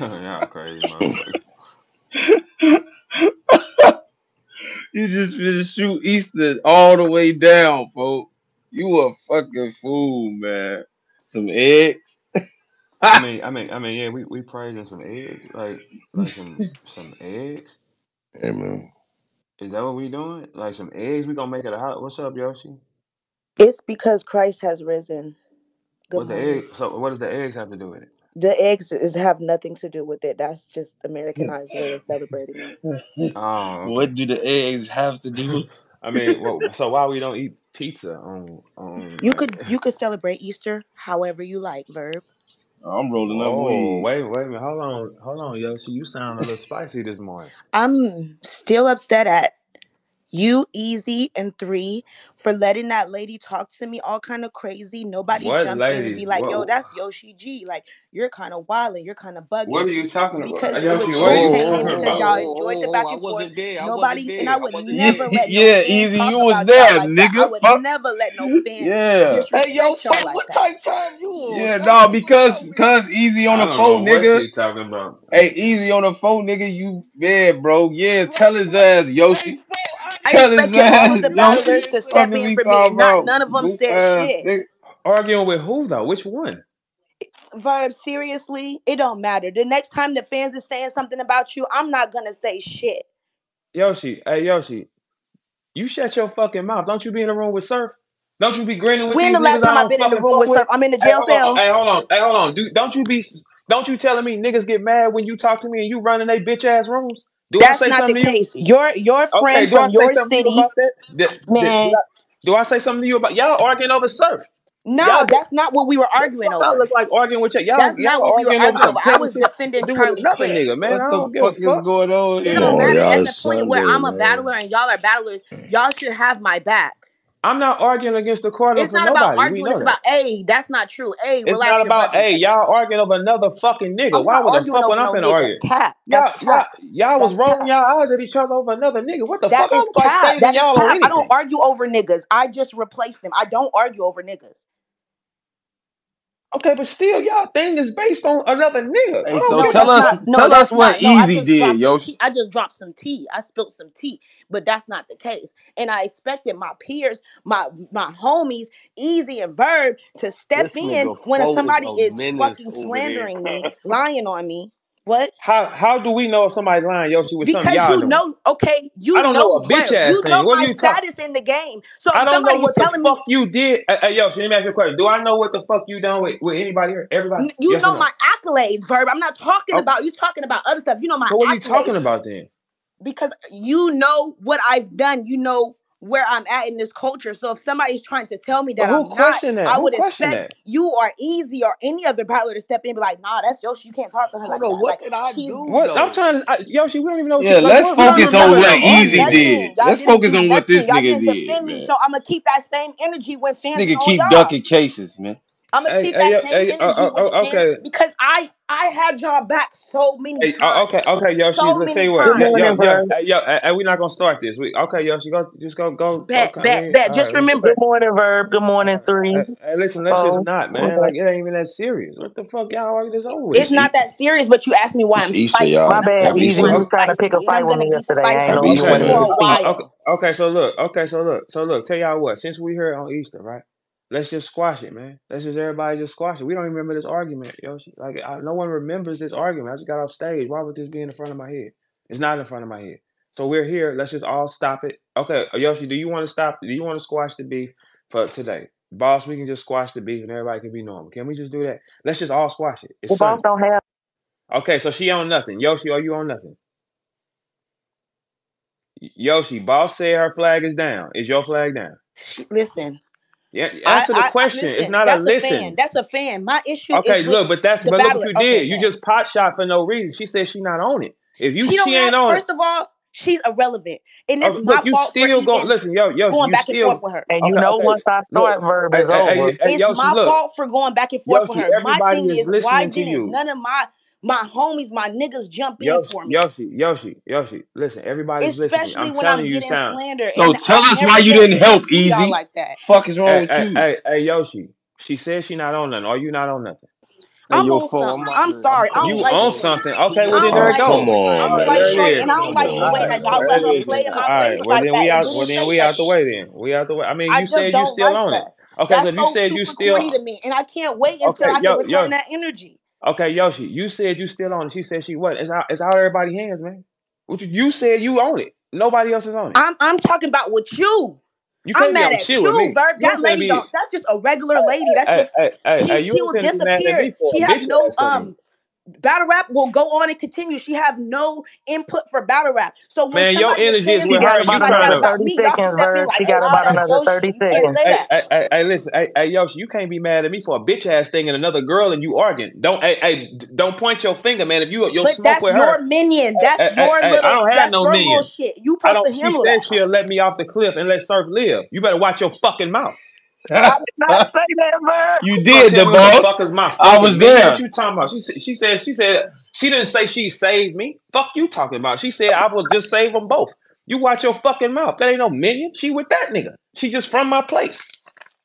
Y'all crazy, motherfucker. You just, just shoot Easter all the way down, folks. You a fucking fool, man. Some eggs. I mean, I mean, I mean, yeah, we we praising some eggs, like, like some some eggs. Hey, man. Is that what we doing? Like some eggs? We gonna make it a hot? What's up, Yoshi? It's because Christ has risen. Good what morning. The egg? So what does the eggs have to do with it? The eggs is, have nothing to do with it. That's just Americanized way of celebrating it. Um, what do the eggs have to do? I mean, well, so why we don't eat pizza on? on you could you could celebrate Easter however you like, Verb. I'm rolling up. Oh, wait, wait a minute. Hold on. Hold on, Yoshi. You sound a little spicy this morning. I'm still upset at you, Easy, and Three for letting that lady talk to me all kind of crazy. Nobody what jumped ladies? in and be like, Whoa. yo, that's Yoshi G. Like, you're kind of wilding. You're kind of bugging. What are you talking about? Because Yoshi, what are you talking about? Y'all enjoyed the back and forth. There. Nobody, and I would I never there. let no Yeah, Easy, you was there, like nigga. That. I would Fuck. never let no fan yeah. disrespect hey, yo, y'all like what that. Type time you on? Yeah, no, nah, because, because Easy on the phone, know, nigga. What you talking about? Hey, Easy on the phone, nigga. You, yeah, bro. Yeah, tell his ass, Yoshi. I expected all of the battlers to step in for me. Not, none of them Move said ass. shit. Arguing with who though? Which one? Verb, seriously, it don't matter. The next time the fans are saying something about you, I'm not gonna say shit. Yoshi, hey Yoshi, you shut your fucking mouth. Don't you be in the room with Surf? Don't you be grinning with? When the last time I've been in the room with Surf? I'm in the jail hey, cell. On, hey, hold on, hey, hold on. Dude, don't you be? Don't you telling me niggas get mad when you talk to me and you running they bitch ass rooms? Do That's not the case. You? Your your friend okay, from your city, do, man. Do, do I say something to you about y'all arguing over Surf? No, that's not what we were arguing over. I look like arguing with y'all. That's not what we were arguing over. I was defending Carly Kidd. Man, I don't give a fuck going on. It don't matter. That's the point where I'm a battler and y'all are battlers. Y'all should have my back. I'm not arguing against the court. It's not about arguing. It's about a. That's not true. A. It's not about a. Y'all arguing over another fucking nigga. Why would the fuck when I'm finna argue? Y'all, y'all was rolling y'all eyes at each other over another nigga. What the fuck? I don't argue over niggas. I just replace them. I don't argue over niggas. Okay, but still, y'all thing is based on another nigga. Hey, so no, tell us, not, no, tell us what not, Easy no, did, Yoshi. I just dropped some tea. I spilled some tea, but that's not the case. And I expected my peers, my my homies, Easy and Verb, to step this in when somebody is fucking slandering me, lying on me. What? How how do we know if somebody lying, Yoshi? With because something you know, okay, you I don't know, know a bitch ass you thing. Know what my you status in the game. So I don't know what the fuck me, you did. Uh, uh, Yoshi, let me ask you a question. Do I know what the fuck you done with, with anybody or everybody? You yes know no? my accolades, Verb. I'm not talking okay. about you. Talking about other stuff. You know my. So what accolades. are you talking about then? Because you know what I've done. You know where I'm at in this culture. So if somebody's trying to tell me that I'm not, that? I would expect that? you or Easy or any other battler to step in and be like, nah, that's Yoshi. You can't talk to her like that. What like, did I do? What? I'm trying to, I, Yoshi, we don't even know what yeah, you're let's like, focus on what Easy did. Let's focus on what this nigga did, me, so I'm going to keep that same energy when fans This nigga keep ducking cases, man. I'm going to keep that same energy because I I had y'all back so many times. Okay, okay, Yoshi, let's say what. And we're not going to start this. Okay, Yoshi, just go. go. Bet, bet, bet. Just remember. Good morning, Verb. Good morning, Three. Listen, that's just not, man. Like, it ain't even that serious. What the fuck y'all argue this over? It's not that serious, but you asked me why I'm spicy. My bad, Easy. You was trying to pick a fight with me yesterday. Okay, so look. Okay, so look. So look, tell y'all what. Since we here on Easter, right? Let's just squash it, man. Let's just everybody just squash it. We don't even remember this argument, Yoshi. Like, I, no one remembers this argument. I just got off stage. Why would this be in the front of my head? It's not in front of my head. So we're here. Let's just all stop it. Okay, Yoshi, do you want to stop? Do you want to squash the beef for today? Boss, we can just squash the beef and everybody can be normal. Can we just do that? Let's just all squash it. It's well, Sunday. Boss don't have. Okay, so she on nothing. Yoshi, are you on nothing? Yoshi, Boss said her flag is down. Is your flag down? Listen. Yeah, answer I, the question. I, I listen, it's not that's a listen. A fan. That's a fan. My issue. Okay, is look, but that's but look what you did. Okay, you just pot shot for no reason. She said she's not on it. If you she, she ain't have, on, first of all, she's irrelevant. And it's okay, my look, you fault still for go, listen, yo, yo, going you back still, and forth with her. And you okay, know, okay, once I start, Verb is over. It's Yoshi, my look, fault for going back and forth Yoshi, with her. My thing is, is why didn't none of my my homies, my niggas jump Yoshi, in for me? Yoshi, Yoshi, Yoshi, listen, everybody's Especially listening. Especially when I'm getting slandered. So tell us why you didn't help, Easy. Like that. Fuck is wrong hey, with hey, you? Hey, hey, Yoshi, she says she not on nothing. Are you not on nothing? I'm your phone. I'm sorry. I don't you like own something. Okay, well then there it goes. Come on, man. And I don't like the way that y'all let her play in my face like that. All right, well then we out. Well then we out the way. Then we out the way. I mean, you said you still own it. Okay, so you said you still own it, and I can't wait until I can return that energy. Okay, Yoshi, you said you still own it. She said she what? It's out. It's out of everybody's hands, man. You said you own it. Nobody else is on it. I'm I'm talking about with you. You I'm mad at you, Verb. That lady, be... don't, that's just a regular lady. That's just hey, hey, hey, she, she will disappear. She has no um. Battle rap will go on and continue. She have no input for battle rap. So when man, your energy is with her. You got about me. She got about another thirty seconds. Hey, listen, hey, Yoshi, you can't be mad at me for a bitch ass thing and another girl and you arguing. Don't, hey, don't point your finger, man. If you, you'll smoke with her. But that's your minion. That's your little. I don't have no minion. You supposed to handle that. She said she'll let me off the cliff and let Surf live. You better watch your fucking mouth. I did not say that, man. You did, the boss. I was there. What you talking about? She said, she said, she said, she didn't say she saved me. Fuck you talking about. She said, I will just save them both. You watch your fucking mouth. That ain't no minion. She with that nigga. She just from my place.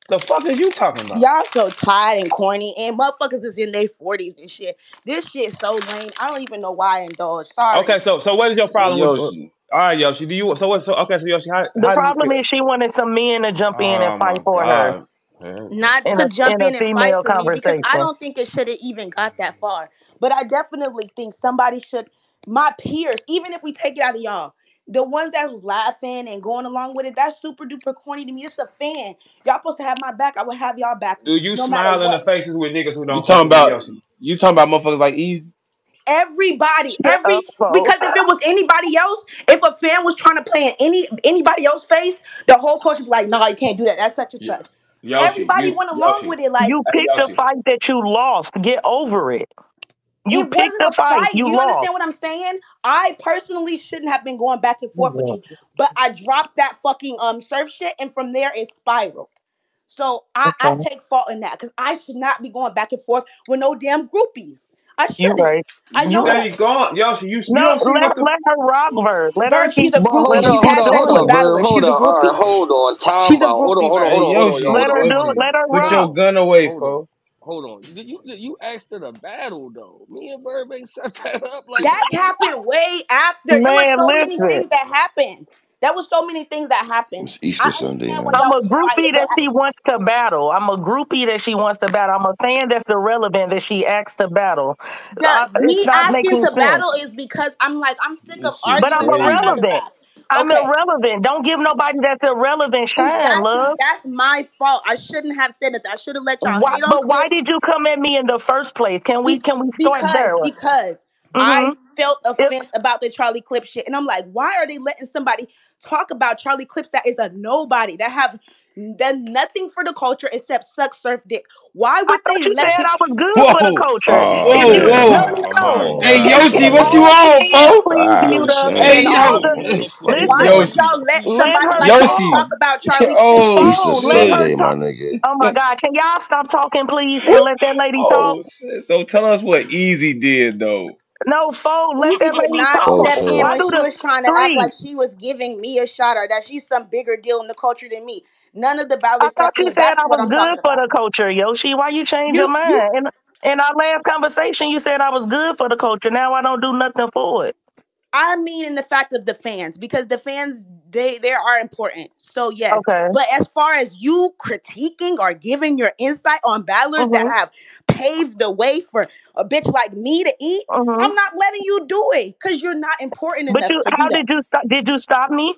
The fuck are you talking about? Y'all so tired and corny, and motherfuckers is in their forties and shit. This shit's so lame. I don't even know why I indulge. Sorry. Okay, so so what is your problem Yoshi. with? All right, Yoshi. Do you so what? So okay, so Yoshi. How, the how problem is she wanted some men to jump in oh and fight for God. her. Not to a, jump in, in and fight for me because I don't think it should have even got that far. But I definitely think somebody should. My peers, even if we take it out of y'all, the ones that was laughing and going along with it, that's super duper corny to me. It's a fan. Y'all supposed to have my back. I would have y'all back. Do you no smile in the faces with niggas who don't? You talking about Yoshi. You talking about motherfuckers like Easy? Everybody, every because if it was anybody else, if a fan was trying to play in any anybody else's face, the whole culture was like, "No, nah, you can't do that. That's such and yeah. such." Yoshi, everybody you, went along Yoshi. with it. Like you picked Yoshi. a fight that you lost. Get over it. You it picked a fight. fight. You, you lost. Understand what I'm saying? I personally shouldn't have been going back and forth yeah. with you, but I dropped that fucking um Surf shit, and from there it spiraled. So I, okay. I take fault in that because I should not be going back and forth with no damn groupies. I should. You right. I know. There you go. Y'all should use. No, let, let, let her rock her. Let her. She's a groupie. She's had sex with battlers. She's a groupie. Hold on. Time She's a groupie. Let her do it. Let her rock. Put your gun away, folks. Hold on. You you asked her to battle though. Me and Verb ain't set that up like that. That happened way after. Man, there were so listen. many things that happened. There was so many things that happened. It's Easter Sunday. I'm a groupie that she wants to battle. I'm a groupie that she wants to battle. I'm a fan that's irrelevant that she asks to battle. Now, uh, me asking to battle is because I'm like, I'm sick of arguing. But I'm irrelevant. I'm okay. irrelevant. Don't give nobody that's irrelevant shine, exactly. love. That's my fault. I shouldn't have said it. I should have let y'all. Why, but clips. why did you come at me in the first place? Can we? Can we start because, there? Because. Mm-hmm. I felt offense it, about the Charlie Clip shit. And I'm like, why are they letting somebody talk about Charlie Clips that is a nobody, that have done nothing for the culture except suck Surf dick? Why would I they you let said you... I was good whoa. for the culture. Oh, whoa, whoa. Oh, hey, Yoshi, what you on, folks? Oh, hey, yo. Why Yoshi. would y'all let somebody let like talk about Charlie Clips? Oh, Easter Sunday, my nigga. Oh, my God. Can y'all stop talking, please, and let that lady oh, talk? Shit. So tell us what Easy did, though. No, phone. Let them let me talk. Step in when she was trying to act like she was giving me a shot or that she's some bigger deal in the culture than me. None of the balance. I thought you said I was good for the culture, Yoshi. Why you change your mind? In, in our last conversation, you said I was good for the culture. Now I don't do nothing for it. I mean, in the fact of the fans, because the fans, they they are important. So yes, okay. But as far as you critiquing or giving your insight on battlers mm-hmm. that have paved the way for a bitch like me to eat, mm-hmm. I'm not letting you do it because you're not important enough. But you, how did you stop? Did you stop me?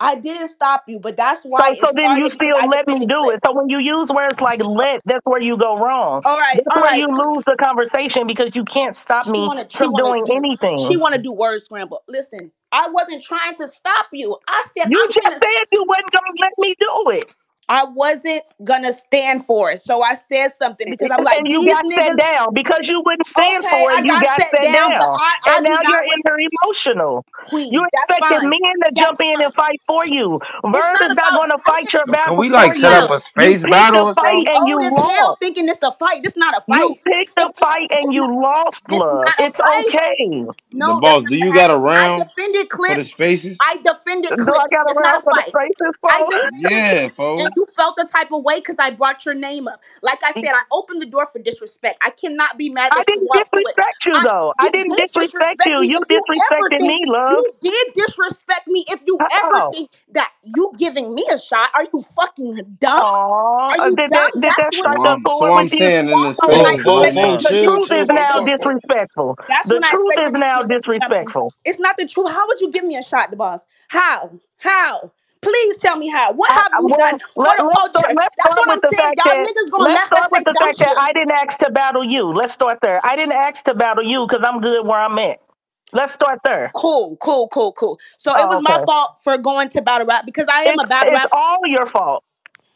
I didn't stop you, but that's why. So, so then you still let me do it. So when you use words like "let," that's where you go wrong. All right, that's all where right. you lose the conversation because you can't stop she me wanna, from doing do, anything. She want to do word scramble. Listen, I wasn't trying to stop you. I said you I'm just gonna, said you wasn't gonna let me do it. I wasn't gonna stand for it, so I said something because I'm like, and you these got niggas, set down because you wouldn't stand okay, for it. I you got, got set, set down, down. I, I and now you're in her emotional. Please, you expected men to that's jump fine. in and fight for you. Verb is not gonna fight your battle. Can we like set up a space battle? And you lost, thinking it's a fight. This not a fight. You picked the fight and you lost, love. It's okay. No, the boss, do you got a round? I defended Clip. I defended Clip. Do I got a round for the spaces? Yeah, folks. you felt the type of way because I brought your name up. Like I said, I opened the door for disrespect. I cannot be mad. I didn't disrespect you though. I didn't disrespect you. You disrespected me, love. You did disrespect me. If you ever think that you giving me a shot, are you fucking dumb? Are you dumb? So I'm saying in this the truth is now disrespectful. The truth is now disrespectful. It's not the truth. How would you give me a shot, the boss? How? How? Please tell me how. What have you well, done for the culture? Let's That's what I'm saying. Y'all niggas gonna let's start with the fact that I didn't ask to battle you. Let's start there. I didn't ask to battle you because I'm good where I'm at. Let's start there. Cool, cool, cool, cool. So oh, it was okay. my fault for going to battle rap because I am it's, a battle it's rap. It's all your fault.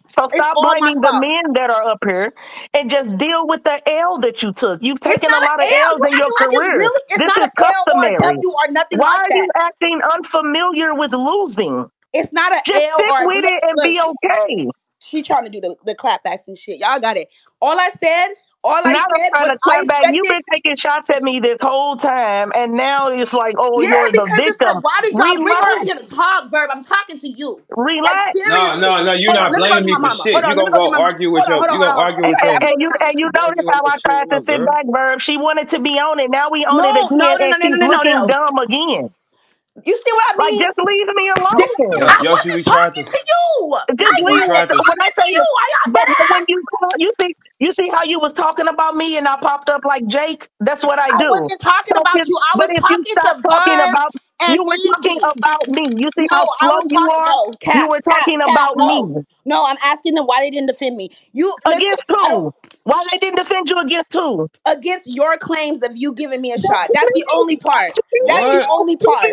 So stop blaming the fault. men that are up here and just deal with the L that you took. You've taken a lot of L's in your like career. It's, really, it's this not is customary. Or w or nothing Why like are that? you acting unfamiliar with losing? It's not an just L stick or with it and be okay. She trying to do the, the clapbacks and shit. Y'all got it. All I said, all I not said was clap back. You've been taking shots at me this whole time, and now it's like, oh, yeah, you're the victim. Like, why did y'all bring her here to talk, Verb? I'm talking to you. Relax. Like, no, no, no. You're not blaming me for shit. You're gonna go argue with your. You're gonna argue with your. And you and you notice how I tried to sit back, Verb. She wanted to be on it. Now we own it again, and she's looking dumb again. You see what I mean? Like, just leave me alone. Yeah, I Yoshi, we tried to. to you. Just I leave tried to. When I tell you, you but when you you see, you see how you was talking about me, and I popped up like Jake. That's what I do. I wasn't talking so about if, you. I was talking you to talking about. You were talking about me. You see no, how slow you talking, are. No, Kat, you were talking Kat, about Kat, no. me. No, I'm asking them why they didn't defend me. You against listen, who? I, why they didn't defend you against who? Against your claims of you giving me a shot. That's the only part. That's what? the only part.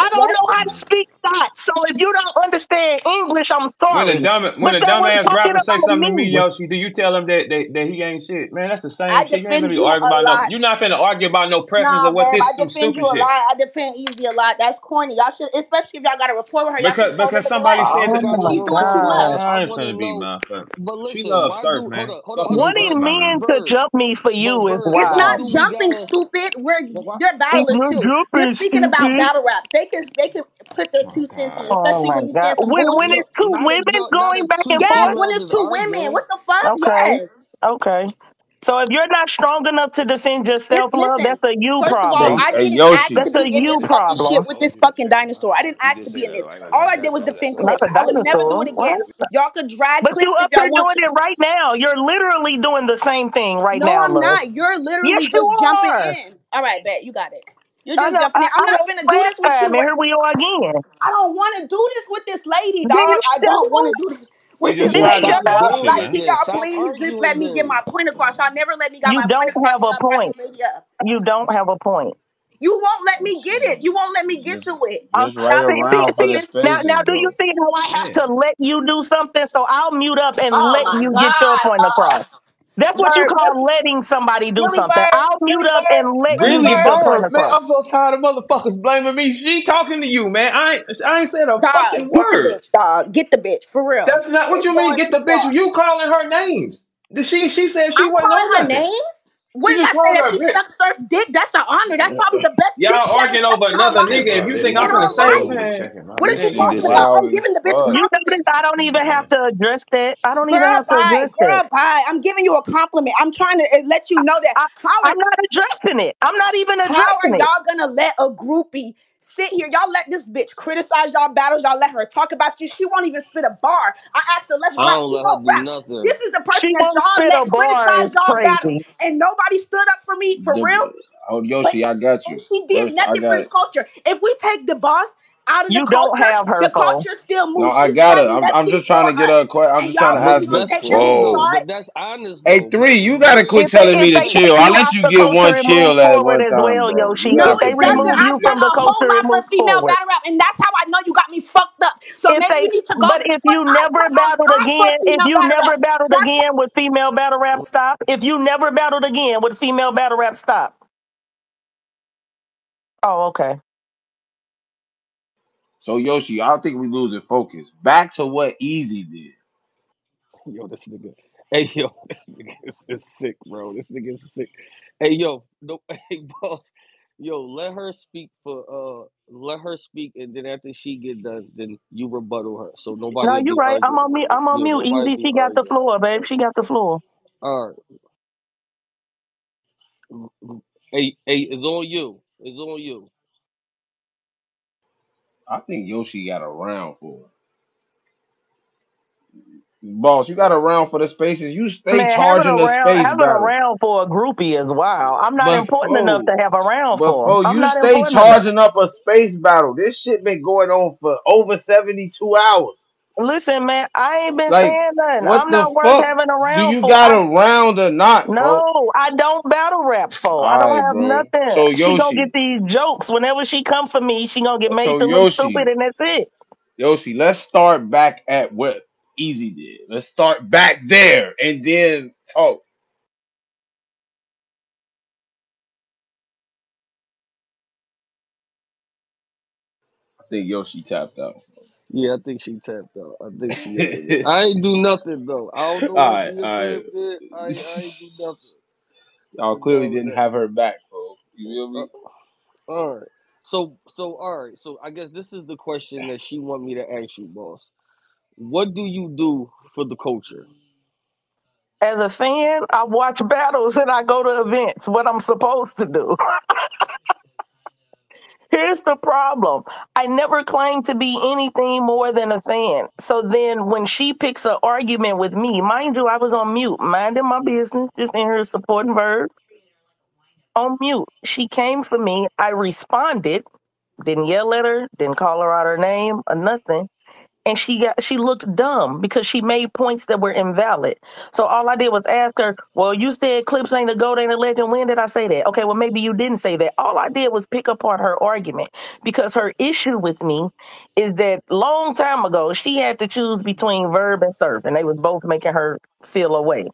I don't what? know how to speak that. So if you don't understand English, I'm sorry. When a dumb, when a dumbass rapper say something me. to me, Yoshi, do you tell him that, that that he ain't shit? Man, that's the same I shit. You ain't gonna be arguing about lot. no. You're not finna argue about no preference nah, or what man, this some stupid shit. I defend Easy a lot. That's corny. Y'all should, especially if y'all got a report with her. Because because somebody said that oh, she's doing too much. I ain't finna be my fuck. She loves surf, man. Wanting men to jump me for you is it's not jumping, stupid. We're they're battling too. We're speaking about battle rap. They They can, they can put their two cents in, especially oh when you get when, when it's two women going back and forth. Yes, when it's two women. What the fuck? Okay. Yes. Okay. So if you're not strong enough to defend yourself, listen, love, that's a you first problem. Of all, I didn't hey, ask that's to be in this problem. fucking shit with this fucking dinosaur. I didn't ask to be in this. All I did was defend Cliff. I would never do it again. Y'all could drag Cliff if y'all want to. But you up there doing it right now. You're literally doing the same thing right no, now. No, I'm not. You're literally yes, just you jumping in. All right, bet. You got it. You're just I know, jumping in. I'm I not finna do this with you. Man, here we are again. I don't want to do this with this lady, dog. I don't want to do this with this lady. Like, y'all, please just let me get my point across. Y'all never let me get my point across. You don't have a point. You don't have a point. You won't let me get it. You won't let me get to it. Right now, see, see, now, now, do you see how I have to let you do something? So I'll mute up and oh let you God. get your point across. That's what you call letting somebody do really something. Bird. I'll mute really up bird. and let really you get the point across. I'm so tired of motherfuckers blaming me. She talking to you, man. I ain't, I ain't said a dog, fucking get word. The bitch, dog. Get the bitch, for real. That's not what it's you mean, get the bitch. Dog. You calling her names. She, she said she I'm wasn't calling her names? What did I say? If she bitch. sucked Surf's dick, that's an honor. That's probably the best Y'all arguing over another nigga if you think I'm going to say man. What are you talking about? I'm giving the bitch You think I don't even have to address that? I don't even have to address that. I'm giving you a compliment. I'm trying to let you know that. I, I, I'm not addressing it. I'm not even addressing it. How are y'all going to let a groupie sit here? Y'all let this bitch criticize y'all battles. Y'all let her talk about you. She won't even spit a bar. I asked her, let's rap. She won't rap. This is the person that y'all let criticize y'all battles. And nobody stood up for me, for real. Oh, Yoshi, I got you. She did nothing for this culture. If we take the boss out of the culture, the culture still moves. No, I got it. I'm, I'm just trying to get a question. I'm just trying to ask this. Whoa. That's honest. Hey, three, you got to quit telling me to chill. I'll let you get one chill at one time. Yoshi. No, it doesn't. I've done a whole lot for female battle rap, and that's how I know you got me fucked up. So maybe you need to go. But if you never battled again, if you never battled again with female battle rap, stop. If you never battled again with female battle rap, stop. Oh, okay. So, Yoshi, I think we're losing focus. Back to what Easy did. Yo, this nigga. Hey, yo, this nigga is sick, bro. This nigga is sick. Hey, yo, no, hey, boss. yo, let her speak for uh, let her speak, and then after she get done, then you rebuttal her. So nobody. No, you're right. Arguing. I'm on mute. I'm on mute. Yeah, Easy, she got arguing. the floor, babe. She got the floor. All right. Hey, hey, it's on you. It's on you. I think Yoshi got a round for her. Boss, you got a round for the spaces. You stay Man, charging the round, space, having a round for a groupie is wild. I'm not but important oh, enough to have a round but for. But oh, you stay charging enough. up a space battle. This shit been going on for over seventy-two hours. Listen, man, I ain't been like, saying nothing. I'm not worth fuck? having a round. Do you for got a round or not? No, bro. I don't battle rap for. I don't right, have bro. nothing. So Yoshi, she gonna get these jokes whenever she come for me. She gonna get made so to look stupid, and that's it. Yoshi, let's start back at what Easy did. Let's start back there and then talk. I think Yoshi tapped out. Yeah, I think she tapped out. I think she did. I ain't do nothing, though. I don't know. All right, all right. Did. I, I ain't do nothing. Y'all clearly didn't have her back, folks. You feel me? All right. So, so, all right. So, I guess this is the question that she want me to ask you, boss. What do you do for the culture? As a fan, I watch battles and I go to events, what I'm supposed to do. Here's the problem. I never claim to be anything more than a fan. So then when she picks an argument with me, mind you, I was on mute, minding my business, just in her supporting verb. On mute. She came for me. I responded. Didn't yell at her. Didn't call her out her name or nothing. And she got she looked dumb because she made points that were invalid. So all I did was ask her, well, you said Clips ain't a GOAT, ain't a legend. When did I say that? Okay, well, maybe you didn't say that. All I did was pick apart her argument, because her issue with me is that long time ago, she had to choose between Verb and Surf, and they was both making her feel away.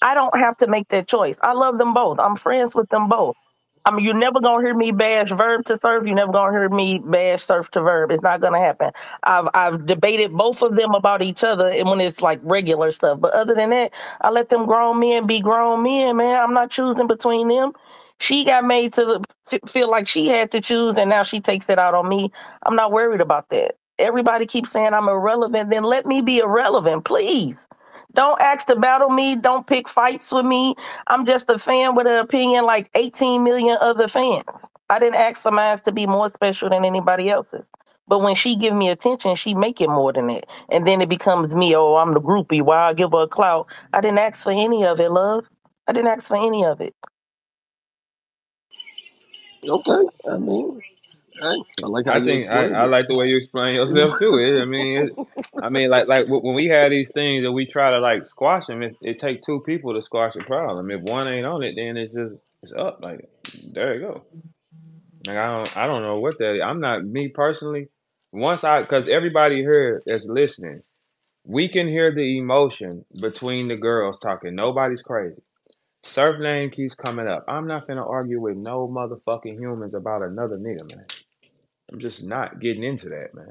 I don't have to make that choice. I love them both. I'm friends with them both. I mean, you're never going to hear me bash Verb to Surf. You're never going to hear me bash Surf to Verb. It's not going to happen. I've I've debated both of them about each other, and when it's like regular stuff. But other than that, I let them grown men be grown men, man. I'm not choosing between them. She got made to feel like she had to choose, and now she takes it out on me. I'm not worried about that. Everybody keeps saying I'm irrelevant. Then let me be irrelevant, please. Don't ask to battle me. Don't pick fights with me. I'm just a fan with an opinion like eighteen million other fans. I didn't ask for mine to be more special than anybody else's. But when she give me attention, she make it more than that. And then it becomes me, oh, I'm the groupie. Why I give her a clout? I didn't ask for any of it, love. I didn't ask for any of it. Okay. I mean... I like how I think I, I like the way you explain yourself too. It, I mean, it, I mean, like like when we have these things that we try to like squash them, it, it takes two people to squash a problem. If one ain't on it, then it's just it's up. Like there you go. Like I don't I don't know what that is. I'm not me personally. Once I because everybody here that's listening, we can hear the emotion between the girls talking. Nobody's crazy. Surf name keeps coming up. I'm not gonna argue with no motherfucking humans about another nigga, man. I'm just not getting into that, man.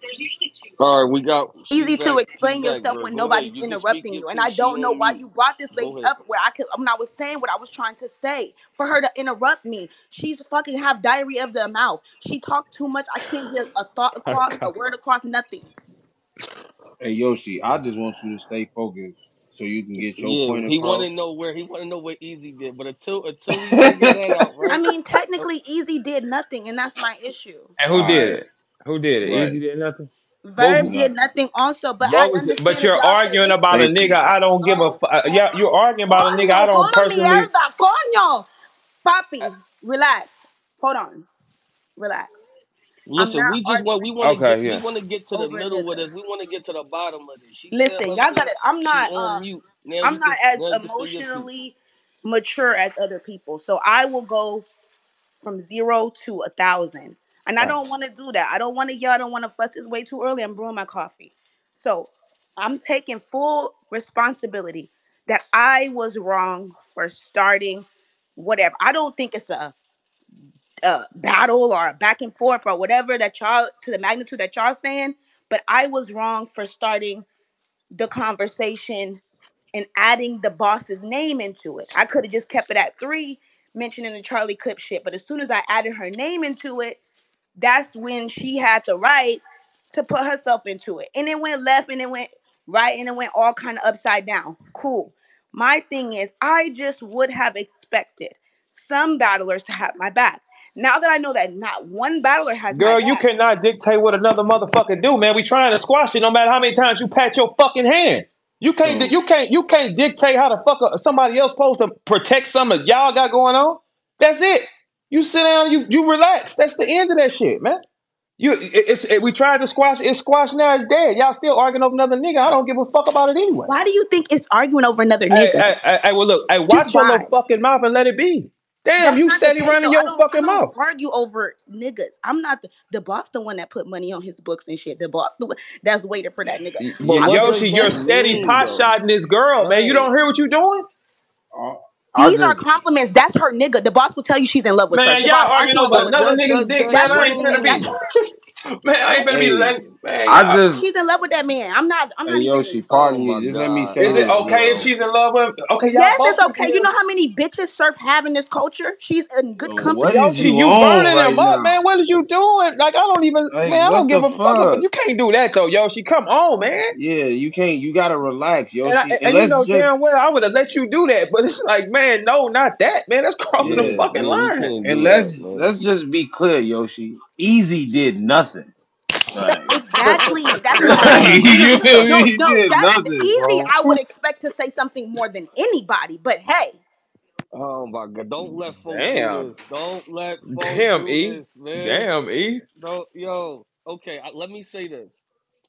There's usually two. All right, we got easy to explain yourself when nobody's interrupting you, and I don't know why you brought this lady up where I could. I mean, I was saying what I was trying to say for her to interrupt me. She's fucking have diarrhea of the mouth. She talked too much. I can't get a thought across, a word across, nothing. Hey Yoshi, I just want you to stay focused so you can get your yeah, point. He wanted to know where he wanted to know what Easy did, but until until we figure that out, right? I mean, technically, Easy did nothing, and that's my issue. And who All did right. it? Who did it? Right. Easy did nothing. Verb did nothing also, but Verb, I understand. But you're arguing about a nigga. I don't give a. F yeah, you're arguing about a nigga. I don't personally. Coño, papi, relax. Hold on, relax. Listen, we just want we want to okay, get, yeah. get to the middle with this. We want to get to the bottom of this. She Listen, y'all got it. I'm not uh, I'm not as emotionally mature as other people, so I will go from zero to a thousand, and I don't want to do that. I don't want to yell. I don't want to fuss. It's way too early. I'm brewing my coffee, so I'm taking full responsibility that I was wrong for starting whatever. I don't think it's a Uh, battle or back and forth or whatever that y'all to the magnitude that y'all saying, but I was wrong for starting the conversation and adding the boss's name into it. I could have just kept it at three, mentioning the Charlie Clip shit. But as soon as I added her name into it, that's when she had the right to put herself into it. And it went left and it went right and it went all kind of upside down. Cool. My thing is, I just would have expected some battlers to have my back. Now that I know that not one battler has Girl, my back. You cannot dictate what another motherfucker do, man. We trying to squash it no matter how many times you pat your fucking hand. You can't, mm. you can't, you can't dictate how the fuck a, somebody else supposed to protect something y'all got going on. That's it. You sit down, you you relax. That's the end of that shit, man. You, it, it's it, we tried to squash. It's squashed now. It's dead. Y'all still arguing over another nigga. I don't give a fuck about it anyway. Why do you think it's arguing over another nigga? I, I, I, I well, look. I watch your little fucking mouth and let it be. Damn, that's you steady running your fucking I don't mouth. Argue over niggas. I'm not the, the boss, the one that put money on his books and shit. The boss, the one that's waiting for that nigga. Yeah, Yoshi, you're steady pot shotting this girl, man. You don't hear what you're doing? Uh, These just, are compliments. That's her nigga. The boss will tell you she's in love with man, her. Man, y'all arguing over another nigga's dick. Man, I ain't gonna be. Man, I ain't gonna be. Like, man, I just. She's in love with that man. I'm not. I'm not. Hey, Yoshi, pardon me. Just let me say. Is it okay if she's in love with? Okay, yes, it's okay. You know how many bitches surf having this culture? She's in good company. Yoshi, you burning them up, man. What is you doing? Like, I don't even. Man, I don't give a fuck. You can't do that though, Yoshi. Come on, man. Yeah, you can't. You gotta relax, Yoshi. And you know damn well I would have let you do that, but it's like, man. Man, no, not that, man. That's crossing yeah, the fucking man, line. And let's that, let's just be clear, Yoshi. Easy did nothing. Right. Exactly. That's what I mean. You feel me? No, no, that's nothing, easy. Bro. I would expect to say something more than anybody, but hey. Oh my God! Don't let folks Damn. Do this. Don't let folks Damn, do e. this, man. Damn e. No, yo. Okay, I, let me say this.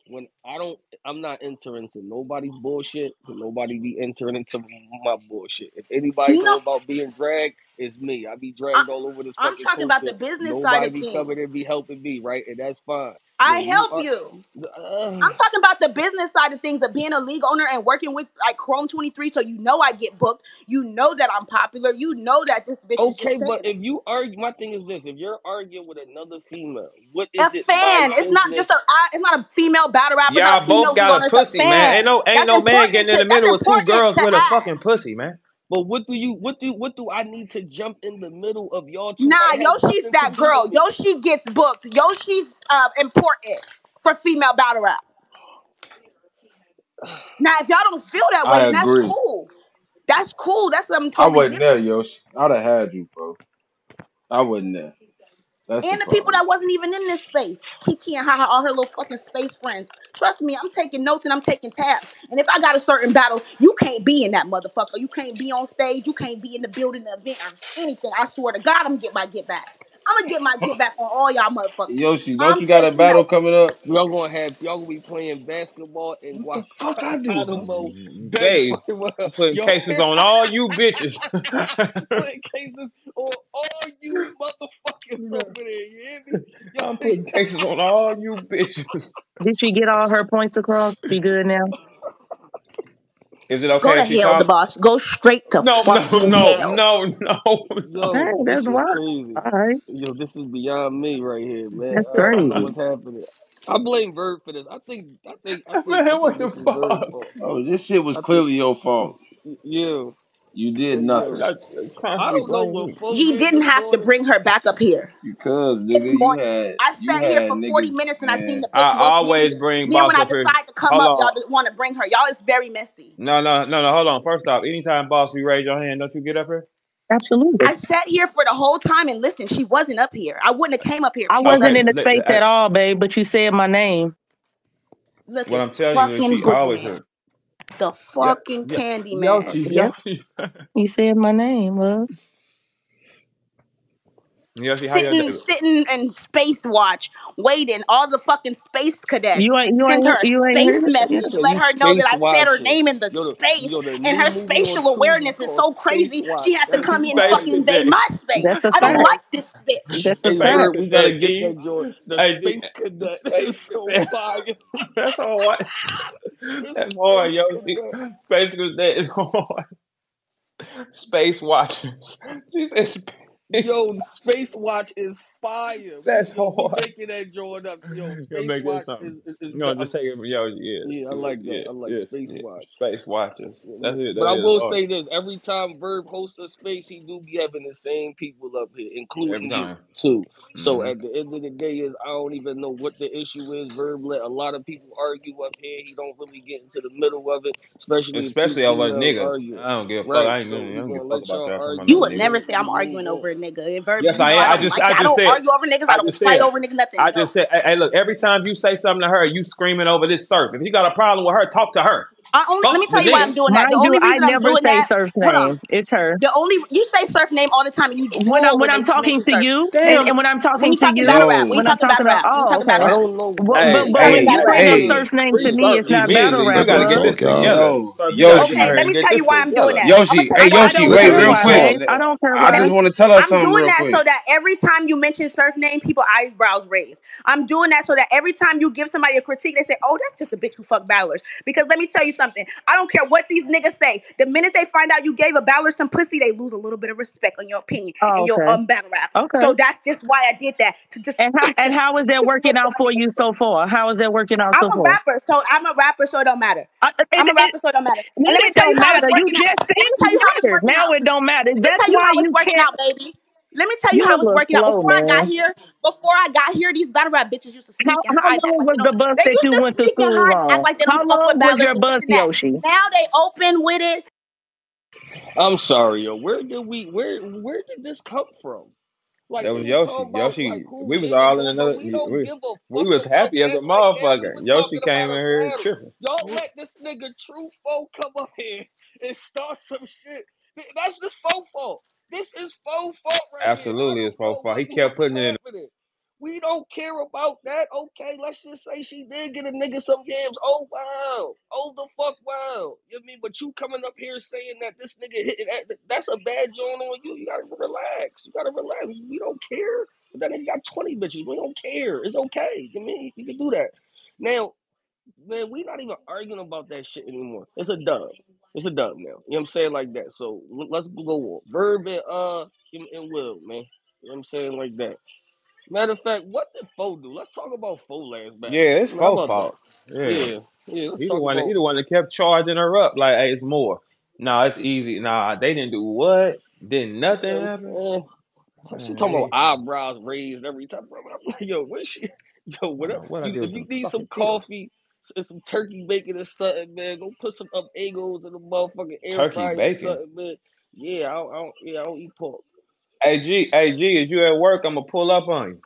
When I don't, I'm not entering into nobody's bullshit. Nobody be entering into my bullshit. If anybody you know, know about being dragged, it's me. I be dragged I, all over this. I'm talking culture. About the business nobody side of things. Nobody be coming and be helping me, right? And that's fine. I when help you. you. Uh, I'm talking about the business side of things, of being a league owner and working with like Chrome twenty-three. So you know I get booked. You know that I'm popular. You know that this bitch. Okay, is but if you argue, my thing is this: if you're arguing with another female, what is a it fan? It's not just a. I, it's not a female battle rapper. Y'all both got a pussy, man. Ain't no ain't that's no man getting to, in the middle with two girls with I, a fucking pussy, man. But what do you, what do, what do I need to jump in the middle of y'all two? Nah, Yoshi's that girl. Yoshi gets booked. Yoshi's uh, important for female battle rap. Now, if y'all don't feel that way, that's cool. That's cool. That's something totally I wasn't different. There, Yoshi. I'd have had you, bro. I wasn't there. That's and the, the people that wasn't even in this space. Kiki and Haha, all her little fucking space friends. Trust me, I'm taking notes and I'm taking tabs. And if I got a certain battle, you can't be in that motherfucker. You can't be on stage. You can't be in the building, the event, or anything. I swear to God, I'm going to get my get back. I'm going to get my get back on all y'all motherfuckers. Yoshi, don't I'm you got a battle notes. Coming up? Y'all going to have, y'all going to be playing basketball and watch. What the fuck I do? Babe, putting cases on all you bitches. Putting cases on all you motherfuckers over there. You hear me? Y'all putting cases on all you bitches. Did she get all her points across? She good now? Is it okay? Go to hell, call? The boss. Go straight to no, fucking no, hell. No, no, no, no. Hey, that's wild. Crazy. All right. Yo, this is beyond me right here, man. That's crazy. Uh, what's happening? I blame Verb for this. I think. I think. I think man, what the fuck? Oh, this shit was I clearly think, your fault. Yeah. You did nothing. I, I don't know what he didn't have going. To bring her back up here. Because nigga, this morning, had, I sat here for forty niggas, minutes and man. I seen the. I always here. Bring. Then when I decide here. To come hold up, y'all just want to bring her. Y'all is very messy. No, no, no, no. Hold on. First off, anytime boss, we raise your hand. Don't you get up here? Absolutely. I sat here for the whole time and listened. She wasn't up here. I wouldn't have came up here. I wasn't okay. in the space I, at all, babe. But you said my name. Look, what I'm telling you, she always here. The fucking yeah, yeah. candy man. Yoshi, Yoshi. You said my name, love. Yoshi, how sitting, sitting in space watch, waiting. All the fucking space cadets. You ain't, you send ain't, her a you space ain't, message. Yeah, let her know that I said her name in the you're space. The, the and her spatial awareness is so crazy. Watch. She has to come here and fucking invade my space. I don't fact. Like this bitch. That's the fact. We gotta get that joy. The I space cadet. That's so fire. That's all right. That's hard, Yoshi. Space cadet is hard. Space watchers. She says. Yo, Space Watch is fire. That's we, hard. We taking that joint up. Yo, Space Watch is, is, is no, just take it. Yo, yeah, yeah, I like that. Yeah, I like yeah, Space yeah. Watch. Space Watches. That's it. That but I will awesome. say this: every time Verb hosts a space, he do be having the same people up here, including you too. Mm-hmm. So at the end of the day, is I don't even know what the issue is. Verb let a lot of people argue up here. He don't really get into the middle of it, especially especially over a nigga. Argue. I don't give a right. fuck. I ain't so I don't give a fuck about y'all. You would never say I'm arguing over a nigga. Verb, yes, I am. I just, I just said. Argue over niggas. I, I don't fight said, over niggas. Nothing. I no. just said, hey, look. Every time you say something to her, you screaming over this surf. If you got a problem with her, talk to her. I only talk let me tell you why I'm doing that. The only you, reason I I'm never doing say that, surf name. It's her. The only you say surf name all the time. And you when, I, when I'm talking to you, and, and when I'm talking to you, battle rap. When I'm talking about oh, okay. But but surf name to me is not battle rap. Okay, let me tell you why I'm doing that. Yoshi, hey Yoshi, wait real quick. I don't care. I just want to tell her something. I'm doing that so that every time you mention surf name, people eyebrows raise. I'm doing that so that every time you give somebody a critique, they say, "Oh, that's just a bitch who fuck battlers." Because let me tell you something. I don't care what these niggas say. The minute they find out you gave a battler some pussy, they lose a little bit of respect on your opinion oh, and okay. your um, battle rap. Okay. So that's just why I did that. To just and how, and how is that working out for you so far? How is that working out I'm so far? I'm a rapper, so I'm a rapper, so it don't matter. Uh, it, I'm a rapper, it, so it don't matter. It, let me tell you how matter. It's working you just out. Let me tell you now out. It don't matter. That's let me tell you why how it's working can't... out, baby. Let me tell you, you how it was working slow, out. Before man. I got here, before I got here, these battle rap bitches used to sneak how, and hide. How long was like the bus that you went to school on? How like long was your bus, Yoshi? Now they open with it. I'm sorry, yo. Where did we? Where Where did this come from? Like, that was Yoshi. About, Yoshi, like, we was all in another. We, we, we was happy as a motherfucker. Yoshi came in here tripping. Y'all let this nigga Truefo come up here and start some shit. That's just Fo's fault. This is faux fault right Absolutely, it's faux fault. He kept putting it in. We don't care about that. Okay, let's just say she did get a nigga some games. Oh, wow. Oh, the fuck, wow. You know what I mean? But you coming up here saying that this nigga hitting that, that's a bad joint on you. You got to relax. You got to relax. We don't care. If that nigga got twenty bitches, we don't care. It's okay. You know what I mean? You can do that. Now, man, we not even arguing about that shit anymore. It's a dub. It's a dub now. You know what I'm saying? Like that. So let's go on. Verb and, uh, and, and Will, man. You know what I'm saying? Like that. Matter of fact, what did Fo do? Let's talk about Fo last back. Yeah, it's Fo's fault. Yeah. Yeah. yeah he's, the one that, he's the one that kept charging her up. Like, hey, it's more. Nah, it's easy. Nah, they didn't do what? Didn't nothing happen? She talking about eyebrows raised every time. I'm like, yo, what she? Yo, whatever. What I do if you need some coffee. And some turkey bacon or something, man. Go put some up egos in the motherfucking air turkey fry bacon. Or something, man. Yeah, I don't, I don't, yeah, I don't eat pork. Hey G, hey G, is you at work? I'm gonna pull up on you.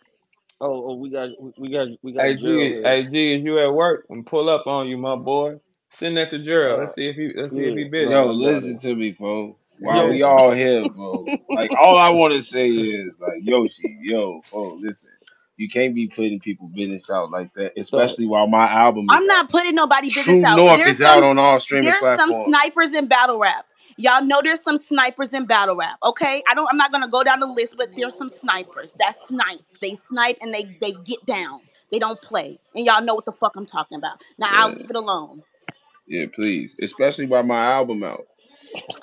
Oh, oh, we got, we got, we got. Hey G, hey G, is you at work? I'm pull up on you, my boy. Send that to Gerald. Let's see if he, let's yeah. see if he busy. Yo, listen to me, bro. Why we all here, bro? Like all I want to say is, like, Yoshi, yo, oh, listen. You can't be putting people's business out like that, especially while my album. I'm not putting nobody's business out. True North is out on all streaming platforms. There's some snipers in battle rap. Y'all know there's some snipers in battle rap. Okay, I don't. I'm not gonna go down the list, but there's some snipers that snipe. They snipe and they they get down. They don't play, and y'all know what the fuck I'm talking about. Now yeah. I'll leave it alone. Yeah, please, especially while my album out.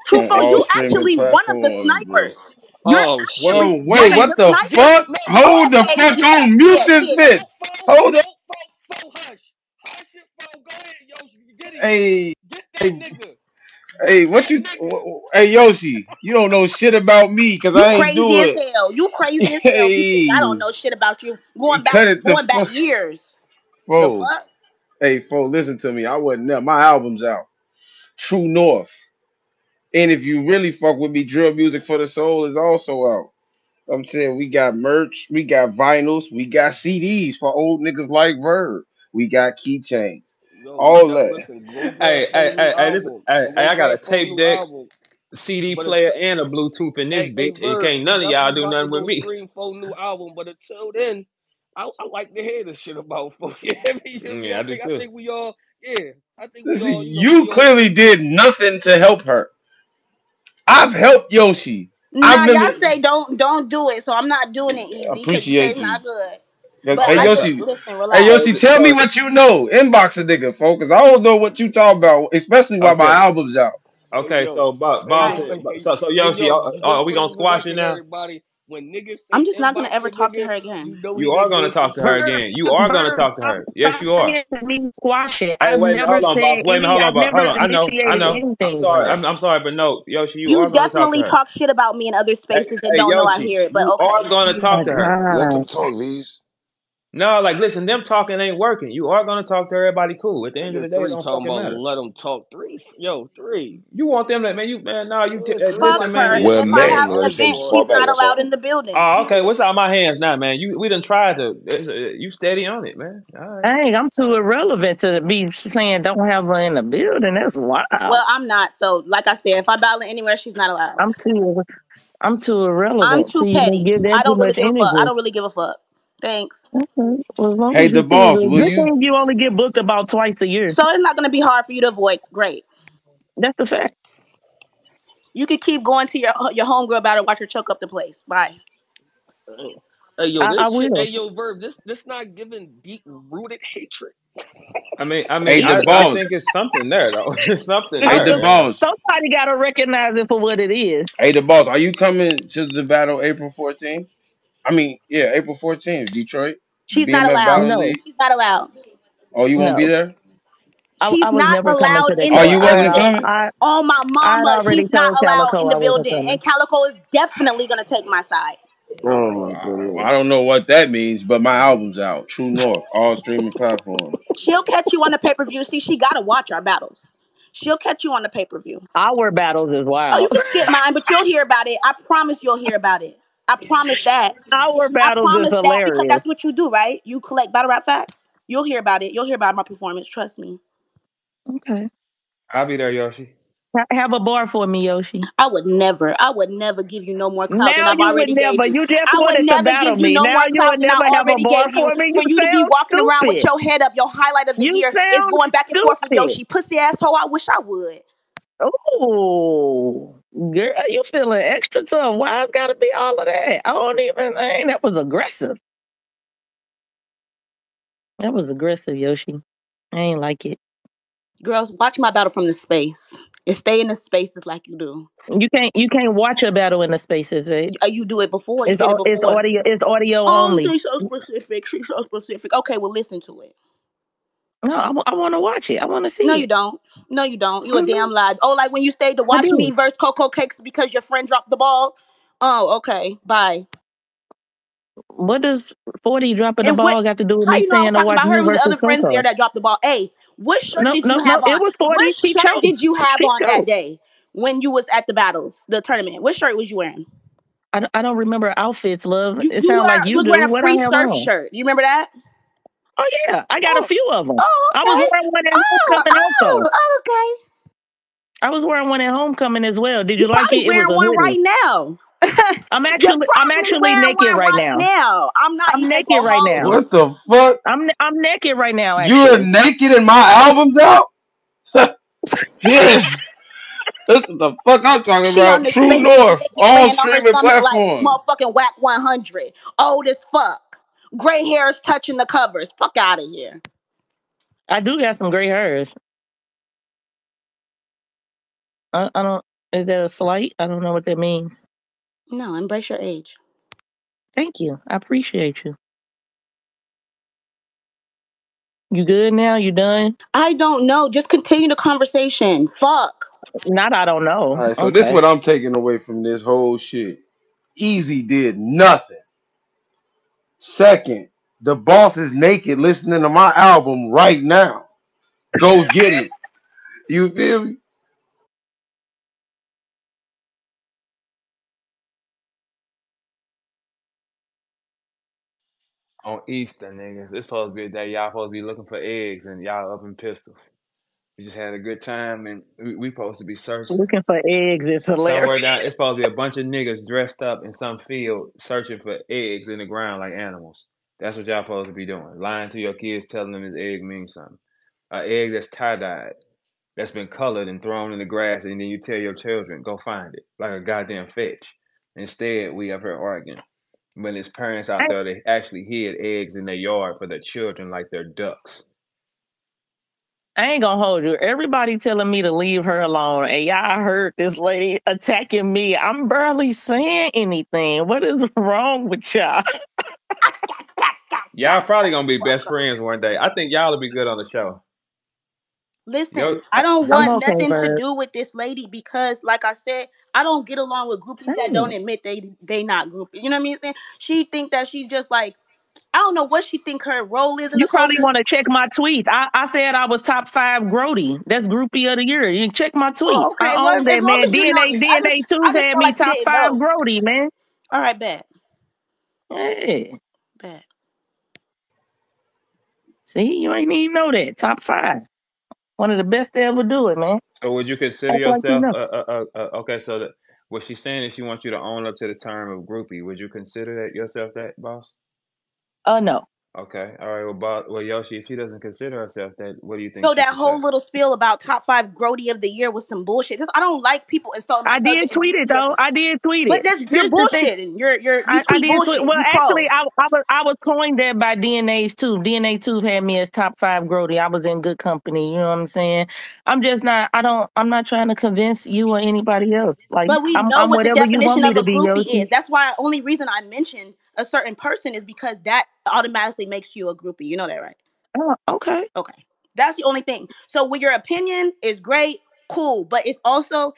Truefo, you actually platforms. One of the snipers. Bro. You're oh, so wait, what the fuck? Hold the fuck on, mute this bitch. Hold it. Hey, hey, what you? Hey, Yoshi, you don't know shit about me because I ain't doing it. You crazy as hell. You crazy as hell. You think I don't know shit about you. Going back, going back years. Bro, hey, bro, listen to me. I wasn't there. My album's out. True North. And if you really fuck with me, Drill Music for the Soul is also out. I'm saying we got merch, we got vinyls, we got C Ds for old niggas like Verb. We got keychains. All that. Listen, hey, hey, hey, hey, this, hey, hey, I got a tape deck, C D player, and a Bluetooth in this hey, bitch. And can't none of y'all do nothing with me. New album, but until then, I, I like to hear this shit about folks. Yeah, I, mean, yeah, I, I do think, too. I think we all, yeah, I think we Listen, all. You, know, you we clearly all, did nothing to help her. I've helped Yoshi. Nah, y'all say don't don't do it, so I'm not doing it easy. I appreciate you. Not good. Yes, hey, Yoshi, listen, hey Yoshi, tell me what you know. Inbox a nigga, folks. I don't know what you talk about, especially while okay. my album's out. Okay, so, but, but, so, so Yoshi, are, are we gonna squash it now? Everybody, when niggas say I'm just not gonna ever talk niggas, to her again. You, know you are gonna talk to her again. You are gonna talk to her. Yes, you are. Squash it. Hey, wait, hold on, boss. Wait, hold on, boss. Hold on. I know, I know. I'm sorry. I'm, I'm sorry, but no, Yoshi, you, you are definitely talk, talk shit about me in other spaces hey, and don't hey, Yoshi, know I hear it. But you okay. are gonna talk to her. Let them talk, please. No, like, listen, them talking ain't working. You are going to talk to everybody cool. At the end of the day, three don't talking about let them talk. Three? Yo, three. You want them to, man, you, man, no, you, yeah, listen, her. Man. Well, if man, I have an event, she's not allowed in the building. Oh, okay, what's out of my hands now, man? You, we done tried to, uh, you steady on it, man. All right. Dang, I'm too irrelevant to be saying don't have her in the building. That's wild. Well, I'm not, so, like I said, if I battle anywhere, she's not allowed. I'm too, I'm too irrelevant. I'm too petty. I don't really give a fuck. I don't really give a fuck. Thanks. Okay. Well, hey, the boss, will you? Thing you only get booked about twice a year. So it's not going to be hard for you to avoid. Great. That's the fact. You could keep going to your your homegirl battle, watch her choke up the place. Bye. Hey, yo, I, this I shit, hey, yo, Verb, this, this not giving deep-rooted hatred. I mean, I mean, hey, I, I think it's something there, though. It's something hey, there. The boss. Somebody got to recognize it for what it is. Hey, the boss, are you coming to the battle April fourteenth? I mean, yeah, April fourteenth, Detroit. She's B M F not allowed. No, she's not allowed. Oh, you won't no. be there? She's I, I not allowed in the building. Oh, you wasn't coming? I, oh, my mama, she's not allowed Calico in the building. And Calico is definitely going to take my side. Oh, my God. I don't know what that means, but my album's out. True North, all streaming platforms. She'll catch you on the pay-per-view. See, she got to watch our battles. She'll catch you on the pay-per-view. Our battles is wild. Oh, you can skip mine, but you'll hear about it. I promise you'll hear about it. I promise that. Our battles is hilarious. I promise that because that's what you do, right? You collect battle rap facts. You'll hear about it. You'll hear about my performance. Trust me. Okay. I'll be there, Yoshi. Have a bar for me, Yoshi. I would never. I would never give you no more clout than I've already gave you. You just wanted to battle me. Now you would never have a bar for me. For you to be walking around with your head up, your highlight of the year is going back and forth with Yoshi. Pussy asshole, I wish I would. Oh. Girl, you feeling extra tough. Why it's gotta be all of that? I don't even I ain't that was aggressive. That was aggressive, Yoshi. I ain't like it. Girls, watch my battle from the space. And stay in the spaces like you do. You can't you can't watch a battle in the spaces, right? You, you do it before. It's, it before. it's audio it's audio oh, only. She's so specific. She's so specific. Okay, well listen to it. No, I, I want to watch it. I want to see. No, it. you don't. No, you don't. You a damn lie. Oh, like when you stayed to watch me versus Cocoa Cakes because your friend dropped the ball. Oh, okay. Bye. What does forty dropping and the ball what, got to do with me staying to watch me versus other Coco? Friends there that dropped the ball? Hey, what shirt no, did you no, have no, on? It was forty. What shirt chose. did you have she on chose. that day when you was at the battles, the tournament? What shirt was you wearing? I don't, I don't remember outfits, love. You, it sounds like you, you was do. wearing a free surf shirt. You remember that? Oh, yeah. I got oh. a few of them. Oh, okay. I was wearing one at homecoming oh, also. Oh, oh, okay. I was wearing one at homecoming as well. Did you, you like it? You're wearing one hoodie. right now. I'm actually I'm actually naked right, right now. now. I'm not I'm naked right home. now. What the fuck? I'm I'm naked right now. Actually. You're naked and my album's out? Yeah. This is the fuck I'm talking she about. True North. All streaming platforms. Like motherfucking whack one hundred. Old as fuck. Gray hairs touching the covers. Fuck out of here. I do got some gray hairs. I, I don't. Is that a slight? I don't know what that means. No, embrace your age. Thank you. I appreciate you. You good now? You done? I don't know. Just continue the conversation. Fuck. Not. I don't know. All right. So okay. This is what I'm taking away from this whole shit. Easy did nothing. Second, the boss is naked listening to my album right now. Go get it. You feel me? On Easter, niggas, it's supposed to be a day y'all supposed to be looking for eggs and y'all up in pistols. We just had a good time and we, we supposed to be searching. Looking for eggs is hilarious. Down, it's supposed to be a bunch of niggas dressed up in some field searching for eggs in the ground like animals. That's what y'all supposed to be doing. Lying to your kids, telling them this egg means something. An egg that's tie-dyed, that's been colored and thrown in the grass, and then you tell your children, go find it, like a goddamn fetch. Instead, we up here arguing. When there's parents out there, they actually hid eggs in their yard for their children like they're ducks. I ain't gonna hold you. Everybody telling me to leave her alone, and y'all heard this lady attacking me. I'm barely saying anything. What is wrong with y'all? Y'all probably gonna be best friends one day. I think y'all will be good on the show. Listen, Yo, I don't want okay, nothing bird. to do with this lady because, like I said, I don't get along with groupies hey. that don't admit they they not groupies. You know what I mean? Saying? She think that she just like. I don't know what she think her role is. In you the probably want to check my tweets. I, I said I was top five grody. That's groupie of the year. You check my tweets. Oh, okay. I own well, that, man. D N A D N A two had me like top did, five bro. grody, man. All right, bad. Hey. Bad. See, you ain't even know that. Top five. One of the best to ever do it, man. So would you consider That's yourself... Like you know. uh, uh, uh, okay, so the, what she's saying is she wants you to own up to the term of groupie. Would you consider that yourself that, boss? Uh, no. Okay. All right. Well, Bob, well, Yoshi, if she doesn't consider herself that, what do you think? So that whole say? little spiel about top five grody of the year was some bullshit. I don't like people insulting. I did tweet it though. I did tweet it. But that's you're bullshitting. You're you're. You I, I did bullshit. Well, you actually, I, I was I was coined that by D N A's too. D N A too had me as top five grody. I was in good company. You know what I'm saying? I'm just not. I don't. I'm not trying to convince you or anybody else. Like, but we I'm, know I'm what the definition of a groupie is. That's why only reason I mentioned a certain person is because that automatically makes you a groupie. You know that, right? Oh, okay. Okay. That's the only thing. So when your opinion is great, cool, but it's also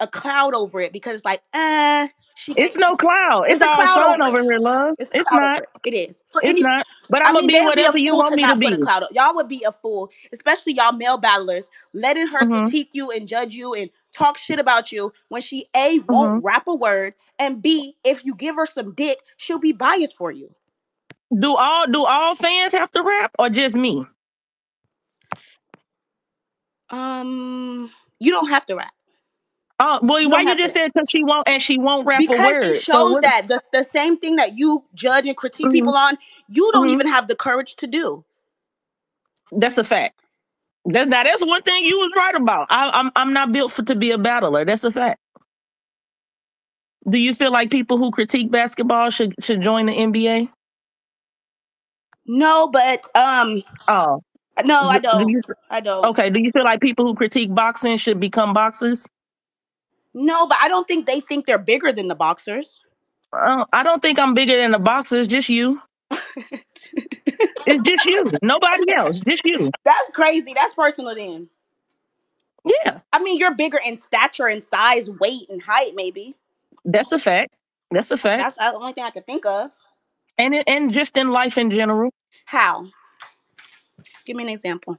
a cloud over it because it's like, uh, she it's no cloud. It's, it's all cloud sun over, over here, love. It's, it's not. It. it is. So it's any, not. But I'm going to be whatever you want me to be. Y'all would be a fool, especially y'all male battlers, letting her mm-hmm. critique you and judge you and talk shit about you when she A, won't mm-hmm. rap a word, and B, if you give her some dick, she'll be biased for you. Do all do all fans have to rap or just me? Um, you don't have to rap. Oh, uh, well, you why you just to. said because she won't and she won't rap because a word? Because it shows so that the, the same thing that you judge and critique mm-hmm. people on, you don't mm-hmm. even have the courage to do. That's a fact. That, now that's one thing you was right about. I, I'm I'm not built for to be a battler. That's a fact. Do you feel like people who critique basketball should should join the N B A? No, but um oh no, I don't. Do you, I don't. Okay, do you feel like people who critique boxing should become boxers? No, but I don't think they think they're bigger than the boxers. Uh, I don't think I'm bigger than the boxers. Just you. It's just you. Nobody else. Just you. That's crazy. That's personal, then. Yeah. I mean, you're bigger in stature and size, weight, and height, maybe. That's a fact. That's a fact. That's the only thing I could think of. And it, and just in life in general. How? Give me an example.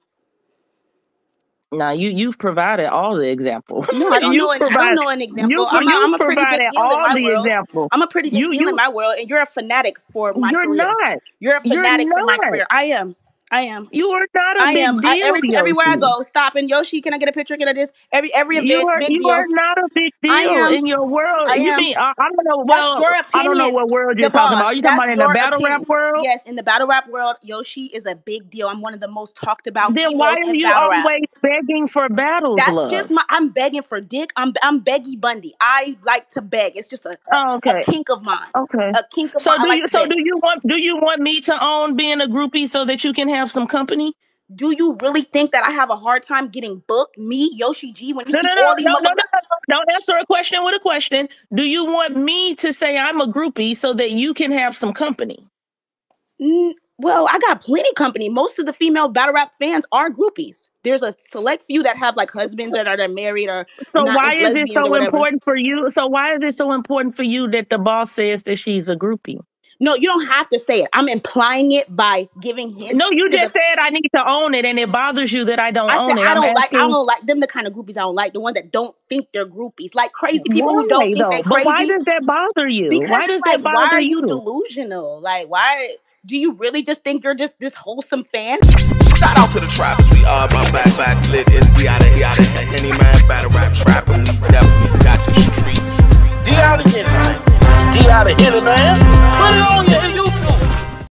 Now you you've provided all the examples. No, I don't, you know, an, provide, I don't know an example. You, I'm, a, I'm a pretty big deal all in my the world. Example. I'm a pretty big you, deal you, in my world, and you're a fanatic for my you're career. You're not. You're a fanatic you're for my career. I am. I am. You are not a I big am. deal. I, every, everywhere I go, stop and Yoshi. Can I get a picture? Can I this? Every every event. You are, big you deal. are not a big deal I am. in your world. I am. You mean I, I don't know. Well, I don't know what world you're talking about. Are you talking about in the battle rap world? Yes, in the battle rap world, Yoshi is a big deal. I'm one of the most talked about. Then why are you always begging for battles? That's love. just my. I'm begging for dick. I'm I'm Beggy Bundy. I like to beg. It's just a, oh, okay. a kink of mine. Okay, a kink of mine. So do you? So do you want? Do you want me to own being a groupie so that you can have? have some company? Do you really think that I have a hard time getting booked? Me, Yoshi G, when you no, no, no, all these no, no, no, no, don't answer a question with a question. Do you want me to say I'm a groupie so that you can have some company? Mm, well, I got plenty of company. Most of the female battle rap fans are groupies. There's a select few that have like husbands that are married or so. Why is it so important for you? So why is it so important for you that the boss says that she's a groupie? No, you don't have to say it. I'm implying it by giving him. No, you just the, said I need to own it, and it bothers you that I don't I own said, it. I don't I'm like. Asking, I don't like them. The kind of groupies I don't like. The ones that don't think they're groupies, like crazy people who don't think they're crazy. But why does that bother you? Because why does like, that bother why are you? Delusional. Like, why do you really just think you're just this wholesome fan? Shout out to the trappers. We are my back back lit. Is we out of here.